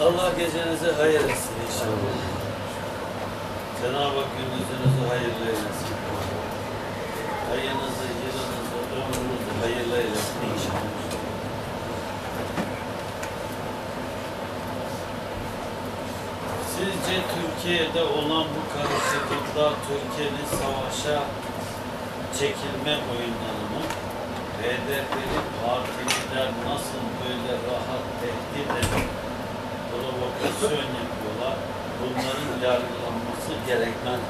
Allah gecenizi hayır etsin inşallah. Cenab-ı Hak gündüzünüzü hayırlı eylesin. Hayırınızı, yılınızı, ömrünüzü hayırlı eylesin inşallah. Sizce Türkiye'de olan bu karışıklıklar Türkiye'nin savaşa çekilme oyunları mı? HDP'li partiler nasıl böyle rahat tehdit edip provokasyon yapıyorlar? Bunların yargılanması gerekmez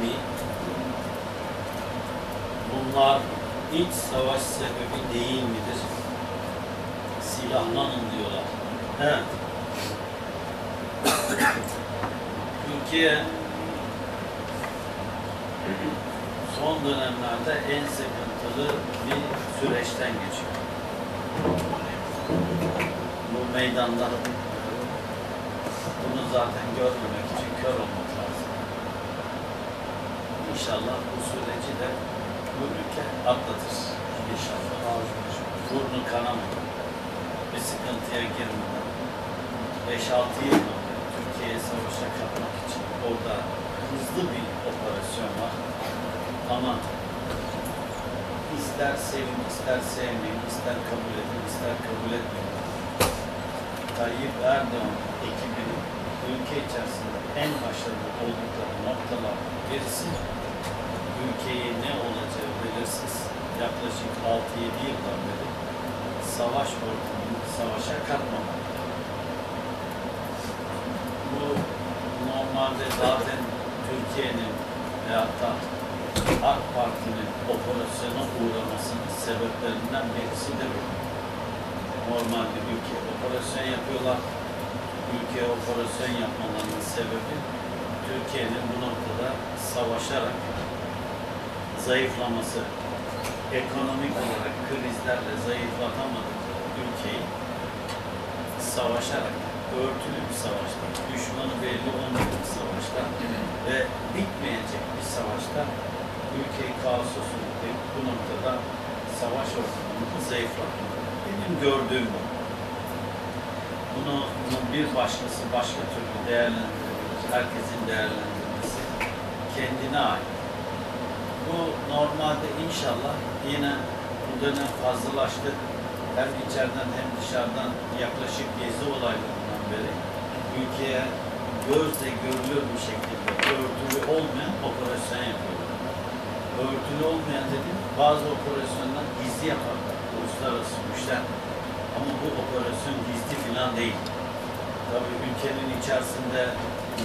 mi? Bunlar iç savaş sebebi değil midir? Silahlanın diyorlar. Evet. Türkiye son dönemlerde en sıkıntılı bir süreçten geçiyor. Bu meydanda bunu zaten görmemek için kör olmak lazım. İnşallah bu süreci de bu ülke atlatır. İnşallah. Burnu kanamadan, bir sıkıntıya girmeden, 5-6 yıl önce Türkiye'ye savaşa katmak için orada hızlı bir operasyon var. Ama ister sevin, ister sevmeyin, ister kabul edin, ister kabul etmeyin, Tayyip Erdoğan ekibinin ülke içerisinde en başarılı oldukları noktalar birisi, ülkeye ne olacağı belirsiz yaklaşık 6-7 yıldan beri savaş ortamını savaşa katmamak. Bu normalde zaten Türkiye'nin veyahut da AK Parti'nin operasyona uğramasının sebeplerinden birisidir. Normalde ülkeye operasyon yapıyorlar. Ülkeye operasyon yapmalarının sebebi Türkiye'nin bu noktada savaşarak zayıflaması, ekonomik olarak krizlerle zayıflatamadıkları ülkeyi savaşarak, örtülü bir savaşta, düşmanı belli olmayan bir savaşta ve bitmeyecek bir savaşta ülkeyi kaosa sürükleyip bu noktada savaş ortamını zayıflatmak. Benim gördüğüm bu. Bunun bir başkası başka türlü değerlendirebilir. Herkesin değerlendirmesi kendine ait. Bu normalde inşallah yine bu dönem fazlalaştı. Hem içeriden hem dışarıdan yaklaşık gezi olaylarından beri ülkeye gözle görülür bir şekilde örtülü olmayan operasyon yapıyorlar. Örtülü olmayan dediğim bazı operasyonlar gizli yaparlar. Uluslararası güçler. Ama bu operasyon gizli filan değil. Tabii ülkenin içerisinde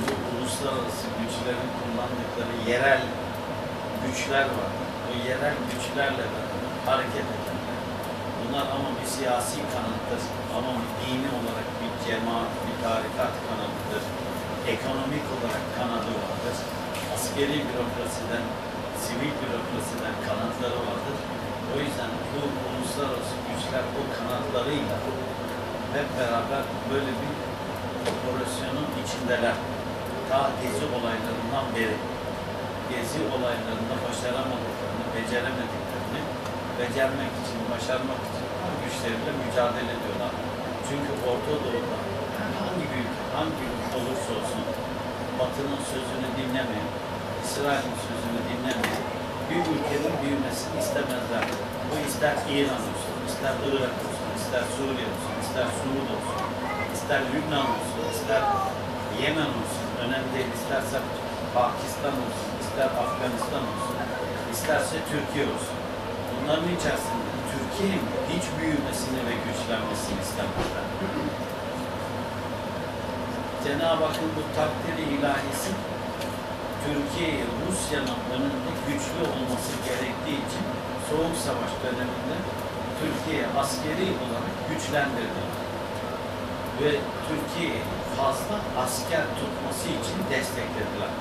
bu uluslararası güçlerin kullandıkları yerel güçler var. O yerel güçlerle hareket edenler. Bunlar ama bir siyasi kanattır. Ama bir dini olarak bir cemaat, bir tarikat kanadıdır. Ekonomik olarak kanadı vardır. Askeri bürokrasiden, sivil bürokrasiden kanatları vardır. O yüzden bu uluslararası güçler o kanatlarıyla hep beraber böyle bir operasyonun içindeler. Ta gezi olaylarından beri. Gezi olaylarında başaramadıklarını, beceremediklerini, becermek için, başarmak için güçleriyle mücadele ediyorlar. Çünkü Orta Doğu'da hangi ülke, olursa olsun Batı'nın sözünü dinlemeyin, İsrail'in sözünü dinlemeyin, bir ülkenin büyümesini istemezler. Bu ister İran olsun, ister Irak olsun, ister Suriye olsun, ister Suud olsun, ister Lübnan olsun, ister Yemen olsun, önemli değil, isterse Pakistan olsun, ister Afganistan olsun, isterse Türkiye olsun. Bunların içerisinde Türkiye'nin hiç büyümesini ve güçlenmesini istemezler. Cenab-ı Hakk'ın bu takdiri ilahisi Türkiye'ye Rusya'nın önünde güçlü olması gerektiği için Soğuk Savaş döneminde Türkiye askeri olarak güçlendirdi. Ve Türkiye'ye fazla asker tutması için desteklediler.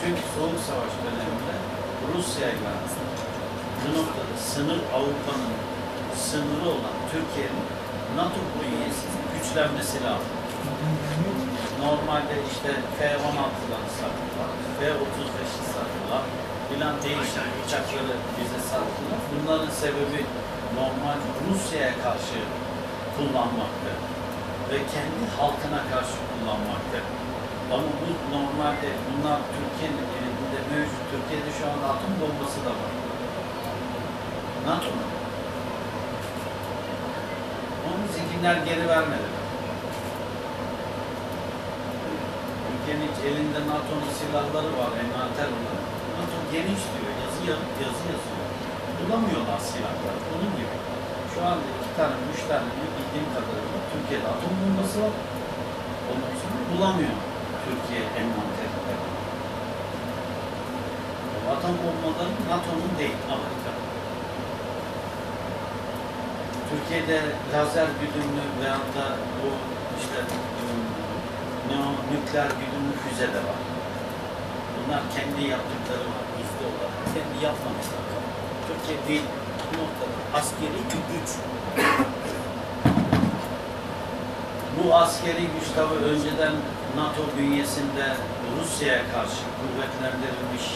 Çünkü Soğuk Savaş döneminde Rusya'yla bu noktada sınır Avrupa'nın sınırı olan Türkiye'nin NATO bünyesinin güçlenmesi lazım. Normalde işte F-16'ları sattılar, F-35'i sattılar, filan değişen uçakları bize sattılar. Bunların sebebi normal Rusya'ya karşı kullanmaktı. ve kendi halkına karşı kullanmakta. Ama bu normalde bunlar Türkiye'nin elinde mevcut. Türkiye'de şu anda atom bombası da var. NATO'nun. Onu zihinler geri vermedi. Ülkenin elinde NATO'nun silahları var, envanter olarak. NATO geniş diyor, yazı yazıyor. Bulamıyorlar silahları, onun gibi. Şu anda 2 tane, 3 tane bildiğim kadarıyla Türkiye'de atom bombası var. Onun için bulamıyor Türkiye envanterinde. Atom bombaları NATO'nun değil, Amerika. Türkiye'de lazer güdümlü veyahut da bu işte nükleer güdümlü füze de var. Bunlar kendi yaptıkları var, gizli olarak. Kendi yapmamışlar. Türkiye değil, bu noktada askeri güç. Bu askeri güç tabi önceden NATO bünyesinde Rusya'ya karşı kuvvetlendirilmiş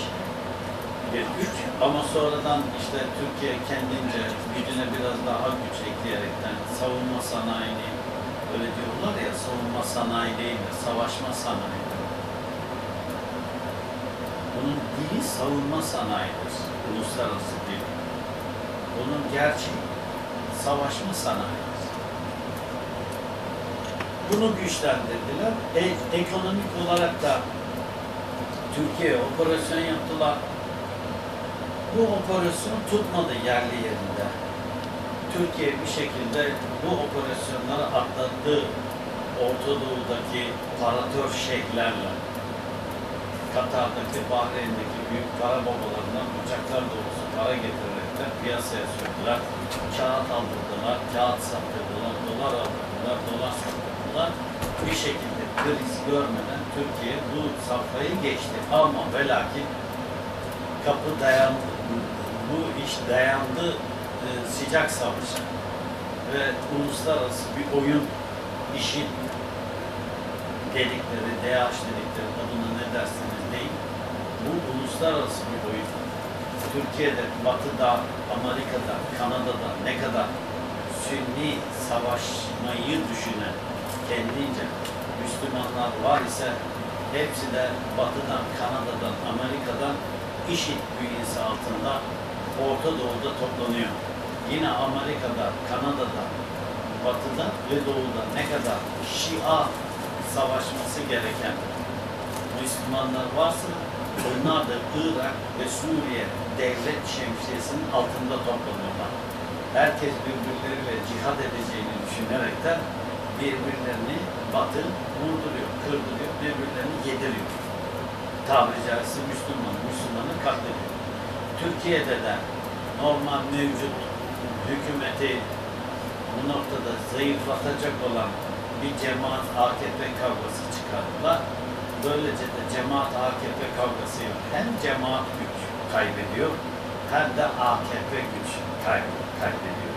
bir güç. Ama sonradan işte Türkiye kendince gücüne biraz daha güç ekleyerekten savunma sanayini, öyle diyorlar ya, savunma sanayi değil de savaşma sanayi. Bunun dili savunma sanayidir, uluslararası dili. Bunun gerçeği savaşma sanayi. Bunu güçlendirdiler. Ekonomik olarak da Türkiye'ye operasyon yaptılar. Bu operasyon tutmadı yerli yerinde. Türkiye bir şekilde bu operasyonları atlattı. Orta Doğu'daki paratör şeyhlerle, Katar'daki, Bahreyn'deki büyük para babalarından uçaklar dolusu para getirerek de piyasaya sürdüler. Kağıt aldırdılar, kağıt sattırdılar, dolar aldırdılar, dolar sattırdılar. Bir şekilde kriz görmeden Türkiye bu safhayı geçti. Ama ve lakin kapı dayandı. Bu iş dayandı sıcak savaşa. Ve uluslararası bir oyun, IŞİD dedikleri, DAEŞ dedikleri, adını ne dersiniz deyin. Bu uluslararası bir oyun. Türkiye'de, Batı'da, Amerika'da, Kanada'da ne kadar sünni savaşmayı düşünen kendince Müslümanlar var ise hepsi de Batı'dan, Kanada'dan, Amerika'dan IŞİD bünyesi altında Orta Doğu'da toplanıyor. Yine Amerika'da, Kanada'da, Batı'da ve Doğu'da ne kadar Şia savaşması gereken Müslümanlar varsa onlar da Irak ve Suriye devlet şemsiyesinin altında toplanıyorlar. Herkes birbirleriyle cihad edeceğini düşünerek de birbirlerini Batı vurduruyor, kırdırıyor, birbirlerini yediriyor. Tabiri caizse Müslümanı katlediyor. Türkiye'de de normal mevcut hükümeti bu noktada zayıflatacak olan bir cemaat AKP kavgası çıkardılar. Böylece de cemaat AKP kavgası yok. Hem cemaat güç kaybediyor, hem de AKP güç kaybediyor.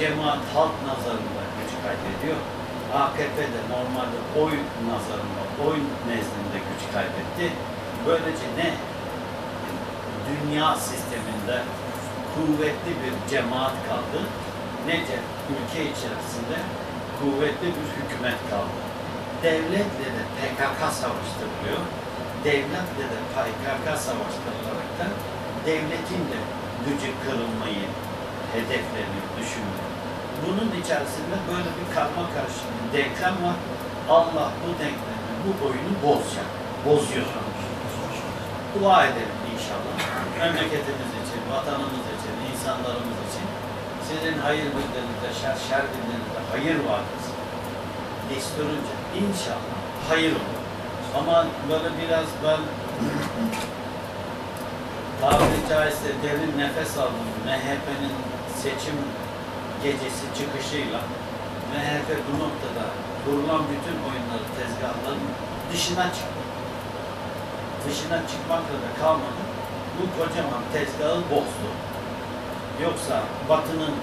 Cemaat halk nazarında güç kaybediyor. AKP de normalde oy nazarında, oy nezdinde güç kaybetti. Böylece ne dünya sisteminde kuvvetli bir cemaat kaldı, ne de ülke içerisinde kuvvetli bir hükümet kaldı. Devletle de PKK savaştırılıyor. Devletle de PKK savaştırılarak da devletin de gücü kırılmayı hedefleniyor, düşünüyor. Bunun içerisinde böyle bir karma karşı bir denklem var. Allah bu denklemi, bu oyunu bozacak. Bozuyor. Dua edelim inşallah. Memleketimiz için, vatanımız için, insanlarımız için. Sizin hayır bildiğinizde şer, şer bildiğinizde hayır vardır. Desturunca inşallah hayır olur. Ama böyle biraz ben tabiri caizse derin nefes aldım. MHP'nin seçim gecesi çıkışıyla MHP bu noktada kurulan bütün oyunları, tezgahların dışına çıktı. Dışına çıkmakla da kalmadı. Bu kocaman tezgahı bozdu. Yoksa Batı'nın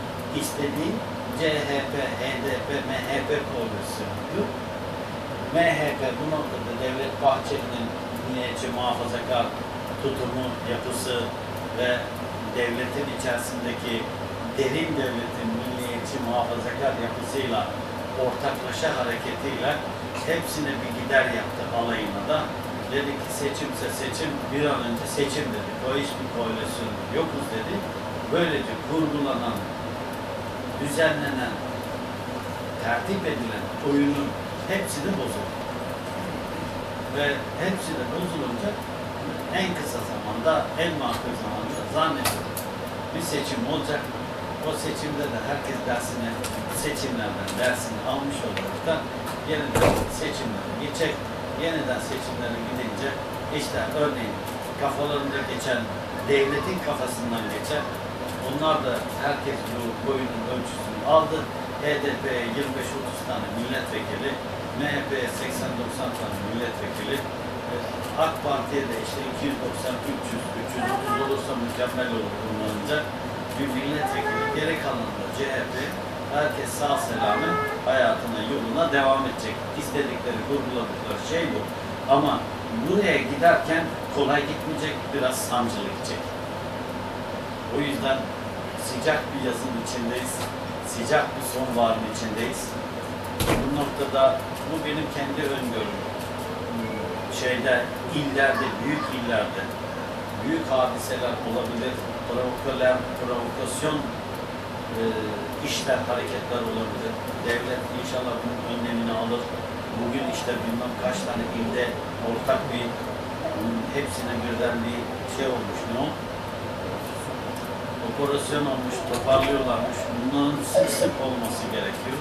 istediği CHP, HDP, MHP koalisyonu yok. MHP bu noktada Devlet Bahçeli'nin milliyetçi muhafazakar tutumu, yapısı ve devletin içerisindeki derin devletin milliyetçi muhafazakar yapısıyla ortaklaşa hareketiyle hepsine bir gider yaptı alayına da. Dedi ki seçimse seçim, bir an önce seçim dedi. O hiçbir koalisyon yokuz dedi. Böylece kurgulanan, düzenlenen, tertip edilen oyunun hepsini bozuldu. Ve hepsi de bozulunca en kısa zamanda, en makul zamanda zannediyorum bir seçim olacak. O seçimde de herkes dersini, seçimlerden dersini almış olarak da yeniden seçimlere geçecek. Yeniden seçimlere gidince işte örneğin kafalarında geçen, devletin kafasından geçen, onlar da herkes bu boyunun ölçüsünü aldı. HDP'ye 25-30 tane milletvekili, MHP'ye 80-90 tane milletvekili, AK Parti'ye de işte 290-300 olursa mükemmel olur bunlarınca bir milletvekili, geri kalanında CHP, herkes sağ selamın hayatına, yoluna devam edecek. İstedikleri, kurguladıkları şey bu. Ama buraya giderken kolay gitmeyecek, biraz sancılı gidecek. O yüzden sıcak bir yazın içindeyiz, sıcak bir sonbaharın içindeyiz. Bu noktada bu benim kendi öngörüm. Şeyde, illerde, büyük illerde büyük hadiseler olabilir, provokasyon işler, hareketler olabilir. Devlet inşallah bunun önlemini alır. Bugün işte bilmem kaç tane ilde ortak bir, hepsine birden bir şey olmuş, ne o? Operasyon olmuş, toparlıyorlarmış. Bunların sık olması gerekiyor.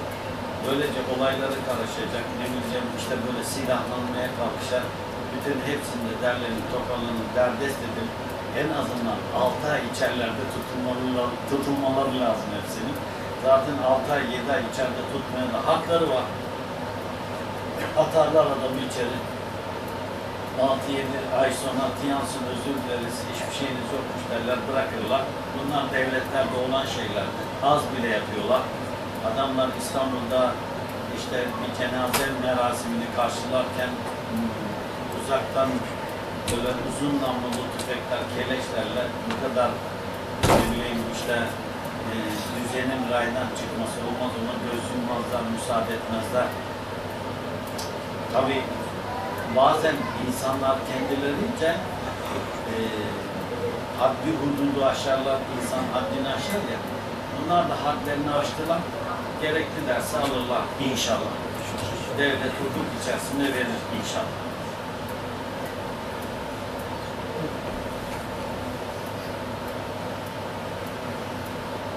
Böylece olayları karışacak, ne bileceğim işte böyle silahlanmaya kalkışan, bütün hepsinde derlenip, toparlanıp, derdest edip en azından 6 ay içerilerde tutulmaları lazım hepsinin. Zaten 6 ay, 7 ay içeride tutmaya da hakları var. Atarlar adamı içeri. 6-7 ay sonra tiyansın, özür dileriz, hiçbir şeyiniz yokmuş derler, bırakırlar. Bunlar devletlerde olan şeyler. Az bile yapıyorlar. Adamlar İstanbul'da işte bir cenaze merasimini karşılarken uzaktan böyle uzun namlulu tüfekler, keleşlerle bu kadar işte düzenin raydan çıkması olmaz, ona göz yummazlar, müsaade etmezler. Tabii bazen insanlar kendilerince haddi hududu aşarlar, insan haddini aşar ya, bunlar da hadlerini aştılar, gerekli dersi alırlar inşallah. Devlet hukuk içerisinde verir inşallah.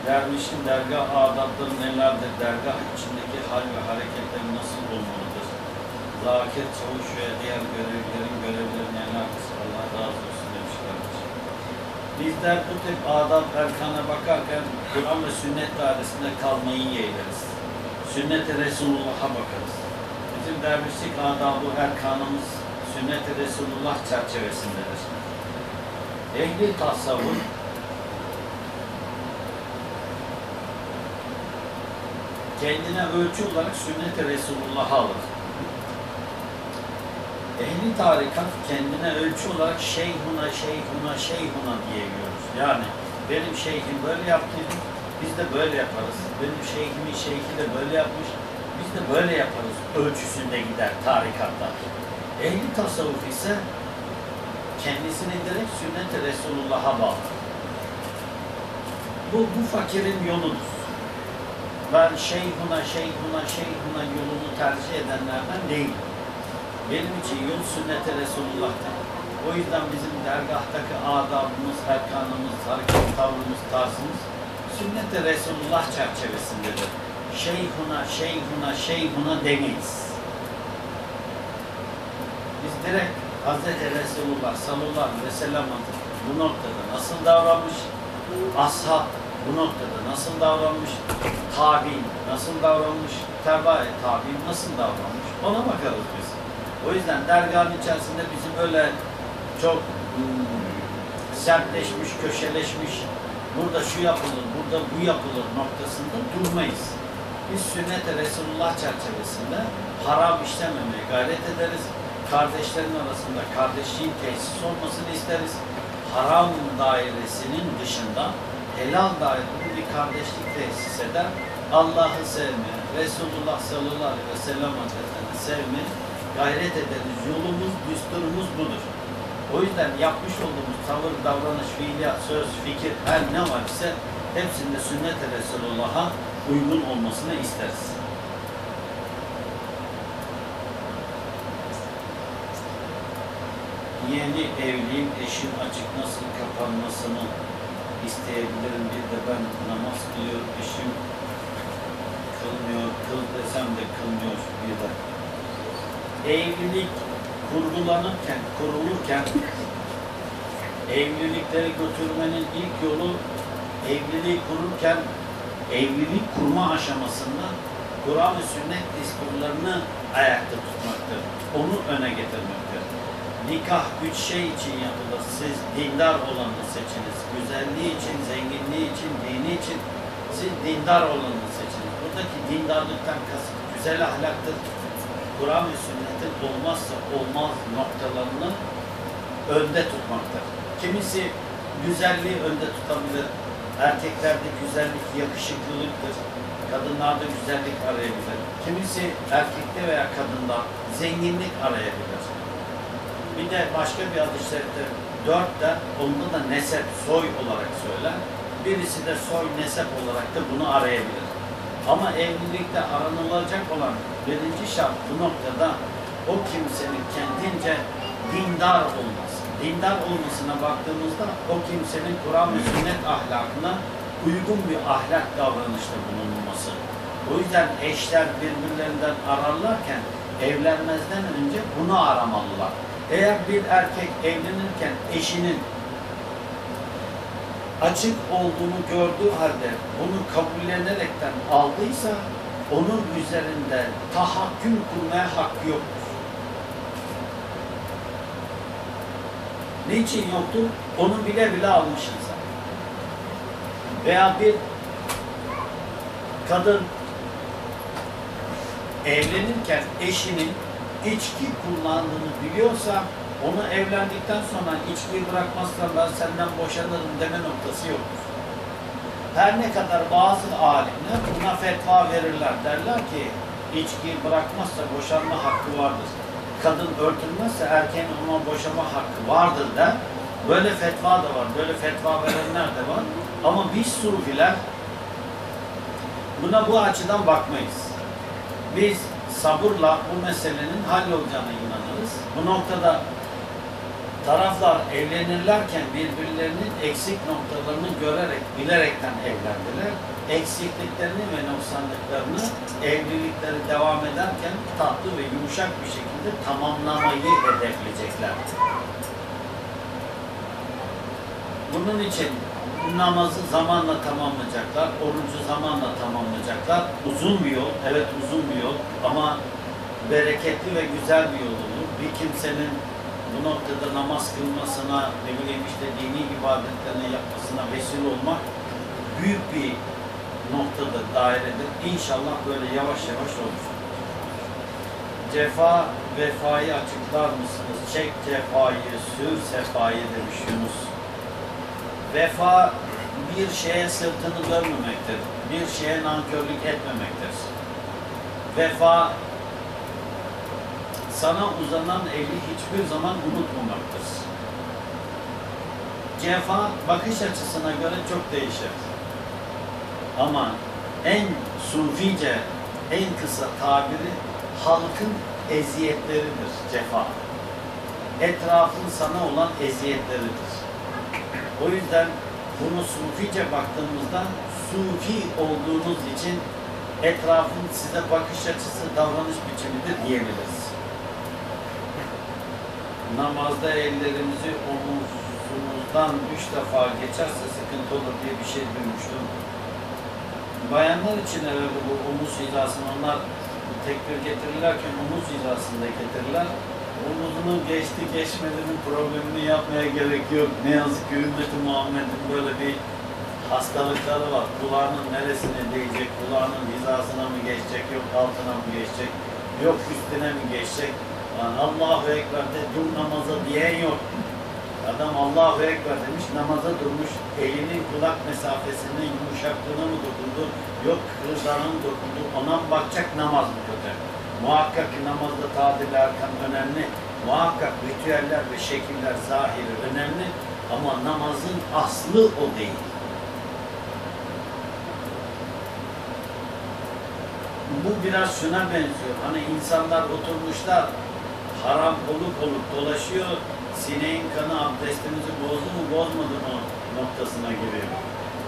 Dervişin dergah adapları nelerdir? Dergah içindeki hal ve hareketler nasıl olmalıdır? Zakir, çavuş ve diğer görevlilerin nelerdir? Allah razı olsun demişlerdir. Bizler bu tip adab erkana bakarken Kur'an ve sünnet dairesinde kalmayı yeğleriz. Sünnet-i Resulullah'a bakarız. Bizim dervişlik adabı erkanımız Sünnet-i Resulullah çerçevesindedir. Ehli tasavvuf kendine ölçü olarak Sünnet-i Resulullah'ı alır. Ehli tarikat kendine ölçü olarak şeyhuna diye görürüz. Yani benim şeyhim böyle yaptı, biz de böyle yaparız. Benim şeyhimin şeyhi de böyle yapmış, biz de böyle yaparız. Ölçüsünde gider tarikatlar. Ehli tasavvuf ise kendisini direkt Sünnet-i Resulullah'a bağlar. Bu fakirin yoludur. Ben şeyhuna yolunu tercih edenlerden değilim. Benim için yol Sünnet-i Resulullah'tan. O yüzden bizim dergahtaki adabımız, erkanımız, hareket tavrımız, tarzımız Sünnet-i Resulullah çerçevesindedir. Şeyhuna demeyiz. Biz direkt Hazreti Resulullah sallallahu aleyhi ve sellem'in bu noktada nasıl davranmış, ashab bu noktada nasıl davranmış, tabi'in nasıl davranmış, tebâ-i tabi'in nasıl davranmış, ona bakarız biz. O yüzden dergahın içerisinde bizi böyle çok sertleşmiş, köşeleşmiş, burada şu yapılır, burada bu yapılır noktasında durmayız. Biz Sünnet-i Resulullah çerçevesinde haram işlememeye gayret ederiz. Kardeşlerin arasında kardeşliğin tesis olmasını isteriz. Haram dairesinin dışında ele anlayıp bir kardeşlik tesis eden Allah'ı sevme, Resulullah sallallahu aleyhi ve sellem Hazretleri'ni sevme gayret ederiz. Yolumuz, düsturumuz budur. O yüzden yapmış olduğumuz tavır, davranış, fiiliyat, söz, fikir, her ne var ise hepsinde Sünnet-i Resulullah'a uygun olmasını isteriz. Yeni evliyim, eşim açık nasıl kapanmasını isteyebilirim. Bir de ben namaz kılıyorum, eşim kılmıyor, kıl desem de kılmıyor bir de. Evlilik kurulurken evlilikleri götürmenin ilk yolu evlilik kurma aşamasında Kur'an-ı Sünnet diskurlarını ayakta tutmaktır. Onu öne getirmektir. Nikah 3 şey için yapılır. Siz dindar olanı seçiniz. Güzelliği için, zenginliği için, dini için siz dindar olanı seçiniz. Buradaki dindarlıktan kasıt güzel ahlaktır. Kur'an ve sünnetin olmazsa olmaz noktalarını önde tutmaktır. Kimisi güzelliği önde tutabilir. Erkeklerde güzellik yakışıklılıktır. Kadınlarda güzellik arayabilir. Kimisi erkekte veya kadında zenginlik arayabilir. Bir de başka bir hadis-i şerifte 4'te onda da nesep, soy olarak söyler. Birisi de soy, nesep olarak da bunu arayabilir. Ama evlilikte aranılacak olan birinci şart bu noktada o kimsenin kendince dindar olması. Dindar olmasına baktığımızda o kimsenin Kur'an ve sünnet ahlakına uygun bir ahlak davranışta bulunması. O yüzden eşler birbirlerinden ararlarken evlenmezden önce bunu aramalılar. Eğer bir erkek evlenirken eşinin açık olduğunu gördüğü halde bunu kabullenerekten aldıysa onun üzerinde tahakküm kurmaya hakkı yoktur. Niçin yoktur? Onu bile bile almış insan. Veya bir kadın evlenirken eşinin içki kullandığını biliyorsa onu evlendikten sonra içkiyi bırakmazsan ben senden boşanırım deme noktası yoktur. Her ne kadar bazı alimler buna fetva verirler, derler ki içkiyi bırakmazsa boşanma hakkı vardır. Kadın örtülmezse erkeğin ona boşanma hakkı vardır der. Böyle fetva da var, böyle fetva verenler de var. Ama biz Sufiler buna bu açıdan bakmayız. Biz sabırla bu meselenin hallolacağına inanırız. Bu noktada taraflar evlenirlerken birbirlerinin eksik noktalarını görerek, bilerekten evlendiler. Eksikliklerini ve noksanlıklarını evlilikleri devam ederken tatlı ve yumuşak bir şekilde tamamlamayı hedefleyeceklerdi. Bunun için namazı zamanla tamamlayacaklar, orucu zamanla tamamlayacaklar. Uzun bir yol, evet uzun bir yol ama bereketli ve güzel bir yol olur. Bir kimsenin bu noktada namaz kılmasına, ne bileyim işte dini ibadetlerini yapmasına vesile olmak büyük bir noktada, dairedir. İnşallah böyle yavaş yavaş olur. Cefa, vefayı açıklar mısınız? Çek cefayı, sür sefayı demiş Yunus. Vefa bir şeye sırtını dönmemektir. Bir şeye nankörlük etmemektir. Vefa sana uzanan eli hiçbir zaman unutmamaktır. Cefa bakış açısına göre çok değişir. Ama en sufice, en kısa tabiri halkın eziyetleridir cefa. Etrafın sana olan eziyetleridir. O yüzden bunu sufice baktığımızda sufi olduğunuz için etrafın size bakış açısı, davranış biçimidir diyebiliriz. Namazda ellerimizi omuzumuzdan 3 defa geçerse sıkıntı olur diye bir şey duymuştum. Bayanlar için herhalde bu omuz hizasını onlar tekbir getirirlerken omuz hizasını da getirirler. Omuzunu geçti geçmediğinin problemini yapmaya gerek yok. Ne yazık ki ümmeti Muhammed'in böyle bir hastalıkları var. Kulağının neresine değecek, kulağının hizasına mı geçecek, yok altına mı geçecek, yok üstüne mi geçecek? Yani Allahu Ekber'de dur namaza diyen yok. Adam Allahu Ekber demiş, namaza durmuş, elinin kulak mesafesine yumuşaklığına mı dokundu, yok kırılığına mı dokundu, ona bakacak namaz mı kötü? Muhakkak ki namazda tadiller önemli, muhakkak ritüeller ve şekiller zahiri önemli ama namazın aslı o değil. Bu biraz şuna benziyor, hani insanlar oturmuşlar, haram olup dolaşıyor, sineğin kanı abdestimizi bozdu mu bozmadı mı noktasına giriyor.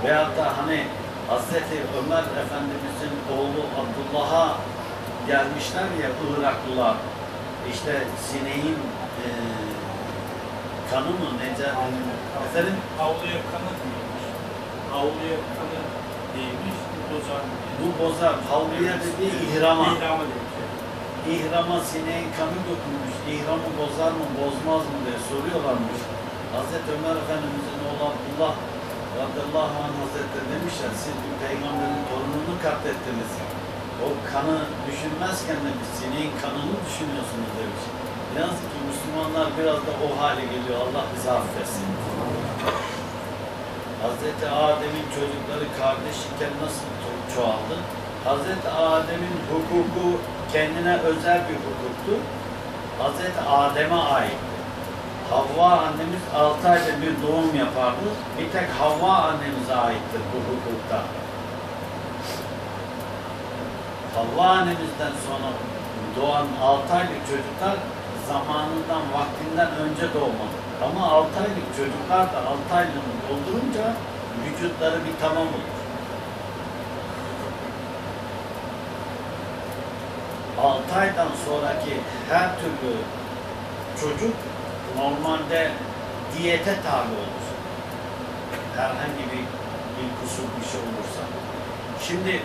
Veyahut da hani Hazreti Ömer Efendimiz'in oğlu Abdullah'a gelmişler ya Iraklılar, işte sineğin kanı mı nece? Efendim? Avluya kanı değilmiş. Avluya kanı değilmiş, bu bozar. Bu bozar, havluya dediği ihrama. İhrama sineğin kanı dokunmuş, ihramı bozar mı, bozmaz mı diye soruyorlarmış. Hazreti Ömer Efendimiz'in oğlu Abdullah radıyallahu anh Hazretleri demişler, siz bir peygamberin torununu katlettiniz. O kanı düşünmezken de biz sineğin kanını düşünüyorsunuz demiş. Yazık ki Müslümanlar biraz da o hale geliyor, Allah bizi affetsin. Hazreti Adem'in çocukları kardeş iken nasıl çoğaldı? Hazreti Adem'in hukuku kendine özel bir hukuktu. Hazreti Adem'e aitti. Havva annemiz 6 ayda bir doğum yapardı. Bir tek Havva annemize aittir bu hukukta. Havva annemizden sonra doğan 6 aylık çocuklar zamanından, vaktinden önce doğmadı. Ama 6 aylık çocuklar da 6 aylığını doldurunca vücutları bir tamam olur. 6 aydan sonraki her türlü çocuk normalde diyete tabi olur. Herhangi bir kusur bir şey olursa. Şimdi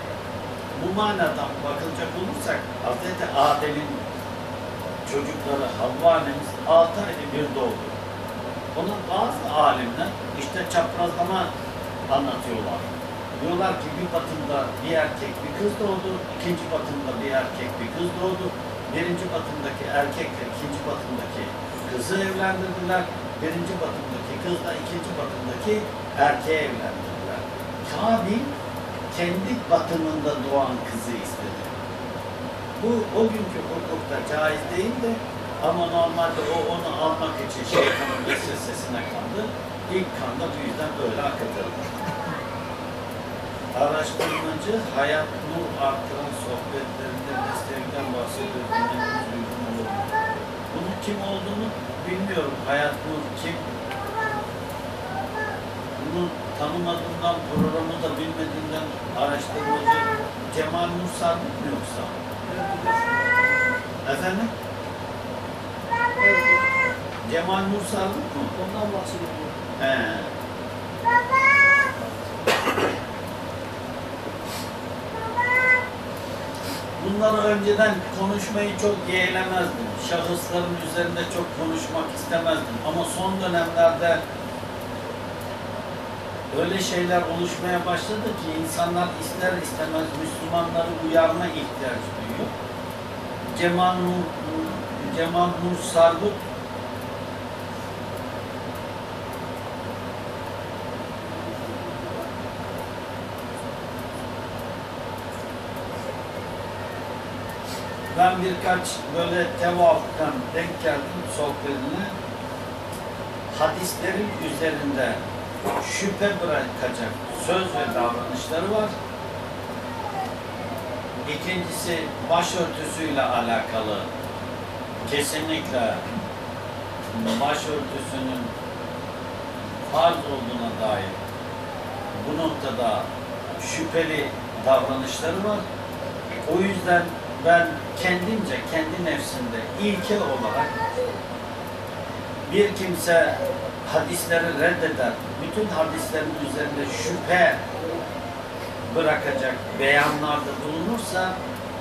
bu manadan bakılacak olursak Hazreti Adem'in çocukları Havva annemiz 6 ayda bir doğdu. Onun bazı alimler işte çaprazlama anlatıyorlar. Diyorlar ki bir batımda bir erkek bir kız doğdu, ikinci batımda bir erkek bir kız doğdu. Birinci batımdaki erkekle ikinci batımdaki kızı evlendirdiler. Birinci batımdaki kızla ikinci batımdaki erkeği evlendirdiler. Kabil kendi batımında doğan kızı istedi. Bu o günkü hukukta caiz değil de ama normalde o onu almak için şeytanın vesvesesine kandı. İlk kanda bu yüzden böyle hak edildi. Araştırmacı hayat nur artıran sohbetlerinde meslekten bahsediyor. Bunun kim olduğunu bilmiyorum. Hayat nur kim? Bunun tanımadığından, programı da bilmediğinden araştırmacı Cemal Nursar mı yoksa? Efendim? Cemal Nursar mı? Ondan bahsediyor. Baba! Bunları önceden konuşmayı çok yeğlemezdim. Şahısların üzerinde çok konuşmak istemezdim. Ama son dönemlerde öyle şeyler oluşmaya başladı ki insanlar ister istemez Müslümanları uyarma ihtiyacı duyuyor. Cemal Nursar ben birkaç böyle tevafuktan denk geldim sohbetine. Hadislerin üzerinde şüphe bırakacak söz ve davranışları var. İkincisi başörtüsüyle alakalı. Kesinlikle başörtüsünün farz olduğuna dair bu noktada şüpheli davranışları var. O yüzden ben kendimce, kendi nefsimde ilke olarak bir kimse hadisleri reddeder, bütün hadislerin üzerinde şüphe bırakacak beyanlarda bulunursa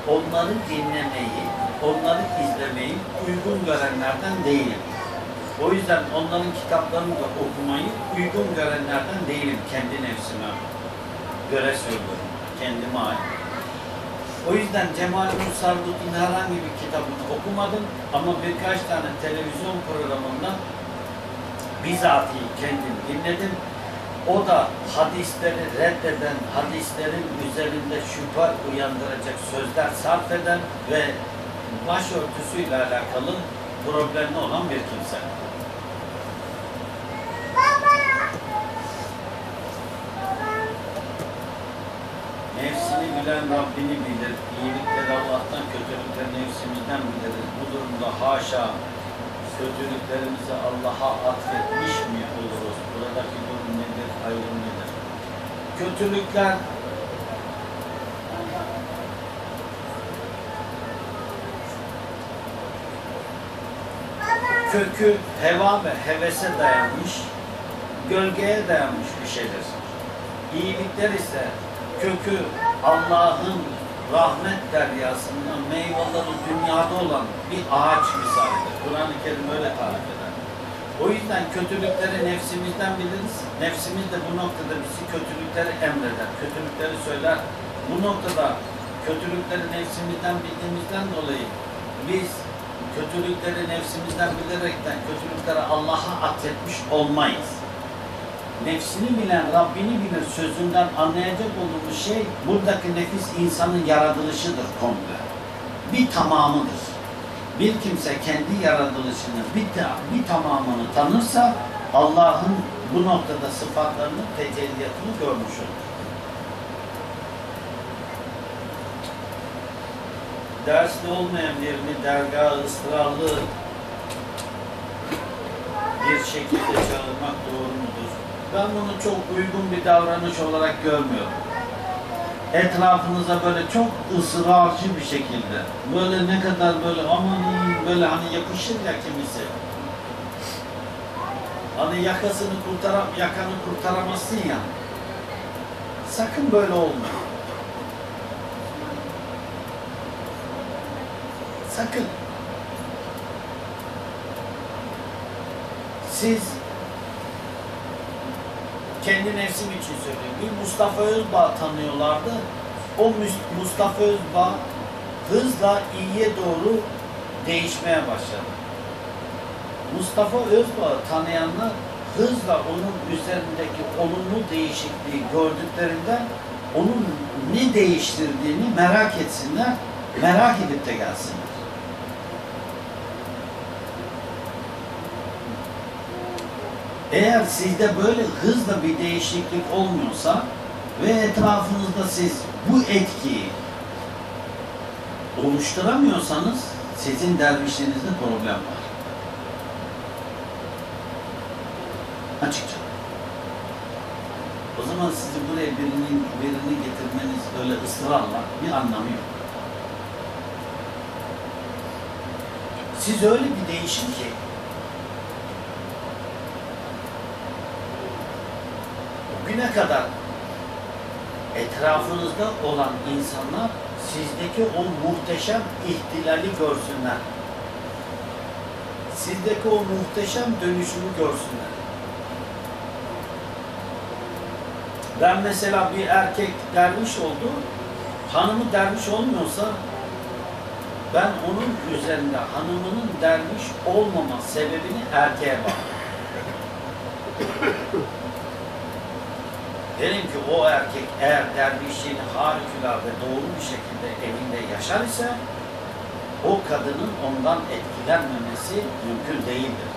onları dinlemeyi, onları izlemeyi uygun görenlerden değilim. O yüzden onların kitaplarını da okumayı uygun görenlerden değilim kendi nefsime göre söylüyorum, kendime ait. O yüzden Cemal Nursar herhangi bir kitabını okumadım ama birkaç tane televizyon programında bizatihi kendim dinledim. O da hadisleri reddeden, hadislerin üzerinde şüphe uyandıracak sözler sarf eden ve başörtüsüyle alakalı problemli olan bir kimse. Nefsini bilen Rabbini bilir, iyilikleri Allah'tan, kötülükleri nefsimizden biliriz. Bu durumda haşa kötülüklerimizi Allah'a atfetmiş mi oluruz? Buradaki durum nedir, ayrım nedir? Kötülükler kökü heva ve hevese dayanmış, gölgeye dayanmış bir şeydir. İyilikler ise kökü Allah'ın rahmet deryasından meyveleri dünyada olan bir ağaç misalidir. Kur'an-ı Kerim öyle tarif eder. O yüzden kötülükleri nefsimizden biliriz. Nefsimiz de bu noktada bizi kötülükleri emreder, kötülükleri söyler. Bu noktada kötülükleri nefsimizden bildiğimizden dolayı biz kötülükleri nefsimizden bilerekten kötülükleri Allah'a atfetmiş olmayız. Nefsini bilen Rabbini bilir sözünden anlayacak olduğumuz şey buradaki nefis insanın yaratılışıdır komple. Bir tamamıdır. Bir kimse kendi yaratılışını bir tamamını tanırsa Allah'ın bu noktada sıfatlarını, tecelliyatını görmüş olur. Dersli olmayan birini dergâh-ı ısrarlı bir şekilde çağırmak doğru mudur? Ben bunu çok uygun bir davranış olarak görmüyorum. Etrafınıza böyle çok ısrarcı bir şekilde, böyle ne kadar böyle aman böyle hani yapışır ya kimisi. Hani yakasını yakanı kurtaramazsın ya. Sakın böyle olma. Sakın. Siz kendi nefsim için söylüyorum. Bir Mustafa Özbağ tanıyorlardı. O Mustafa Özbağ hızla iyiye doğru değişmeye başladı. Mustafa Özbağ'ı tanıyanlar hızla onun üzerindeki olumlu değişikliği gördüklerinde onun ne değiştirdiğini merak etsinler, merak edip de gelsinler. Eğer sizde böyle hızla bir değişiklik olmuyorsa ve etrafınızda siz bu etkiyi oluşturamıyorsanız sizin dervişliğinizde problem var. Açıkça. O zaman sizi buraya birini getirmeniz öyle ısrarla bir anlamı yok. Siz öyle bir değişim ki güne kadar etrafınızda olan insanlar sizdeki o muhteşem ihtilali görsünler. Sizdeki o muhteşem dönüşümü görsünler. Ben mesela bir erkek derviş oldu, hanımı derviş olmuyorsa ben onun üzerinde hanımının derviş olmama sebebini erkeğe bağlıyorum. Derim ki o erkek eğer dervişliğini harikulade doğru bir şekilde evinde yaşar ise o kadının ondan etkilenmemesi mümkün değildir.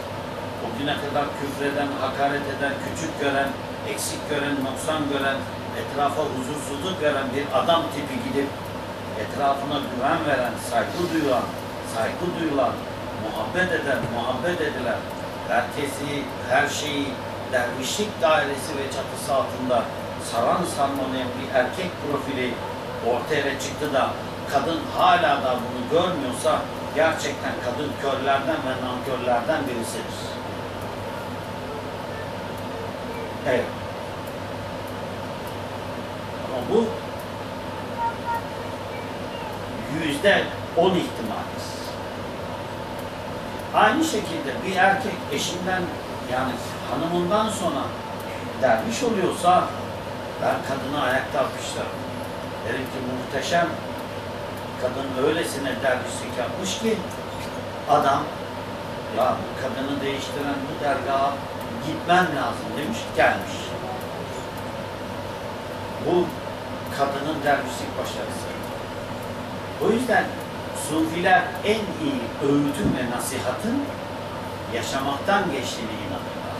O güne kadar küfreden, hakaret eden, küçük gören, eksik gören, noksan gören, etrafa huzursuzluk veren bir adam tipi gidip etrafına güven veren, saygı duyulan, muhabbet eden, muhabbet edilen, herkesi, her şeyi dervişlik dairesi ve çatısı altında saran sarmalayan bir erkek profili ortaya çıktı da kadın hala da bunu görmüyorsa gerçekten kadın körlerden ve nankörlerden birisidir. Evet. Ama bu %10 ihtimaldir. Aynı şekilde bir erkek eşinden yani hanımından sonra derviş oluyorsa ben kadını ayakta alkışlarım. Derim ki muhteşem kadın öylesine dervişlik yapmış ki adam ya bu kadını değiştiren bu dergaha gitmen lazım demiş, gelmiş. Bu kadının dervişlik başarısı. O yüzden Sufiler en iyi öğütün ve nasihatın yaşamaktan geçtiğine inanırlar.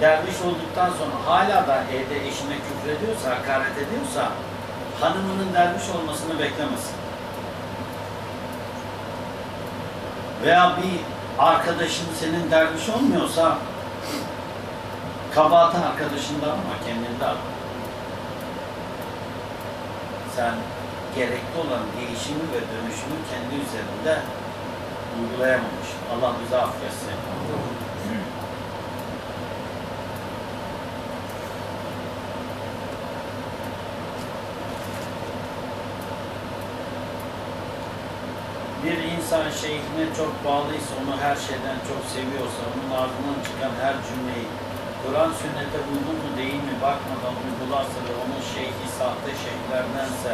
Derviş olduktan sonra hala da evde eşine küfür ediyorsa, hakaret ediyorsa hanımının derviş olmasını beklemesin. Veya bir arkadaşın senin derviş olmuyorsa kabahatin arkadaşında ama kendinde arama. Sen gerekli olan değişimi ve dönüşümü kendi üzerinde uygulayamamış. Allah bizi affetsin. Bir insan şeyhine çok bağlıysa, onu her şeyden çok seviyorsa, onun ardından çıkan her cümleyi Kur'an sünnete uygun mu değil mi bakmadan uygularsa ve onun şeyhi sahte şeyhlerdense,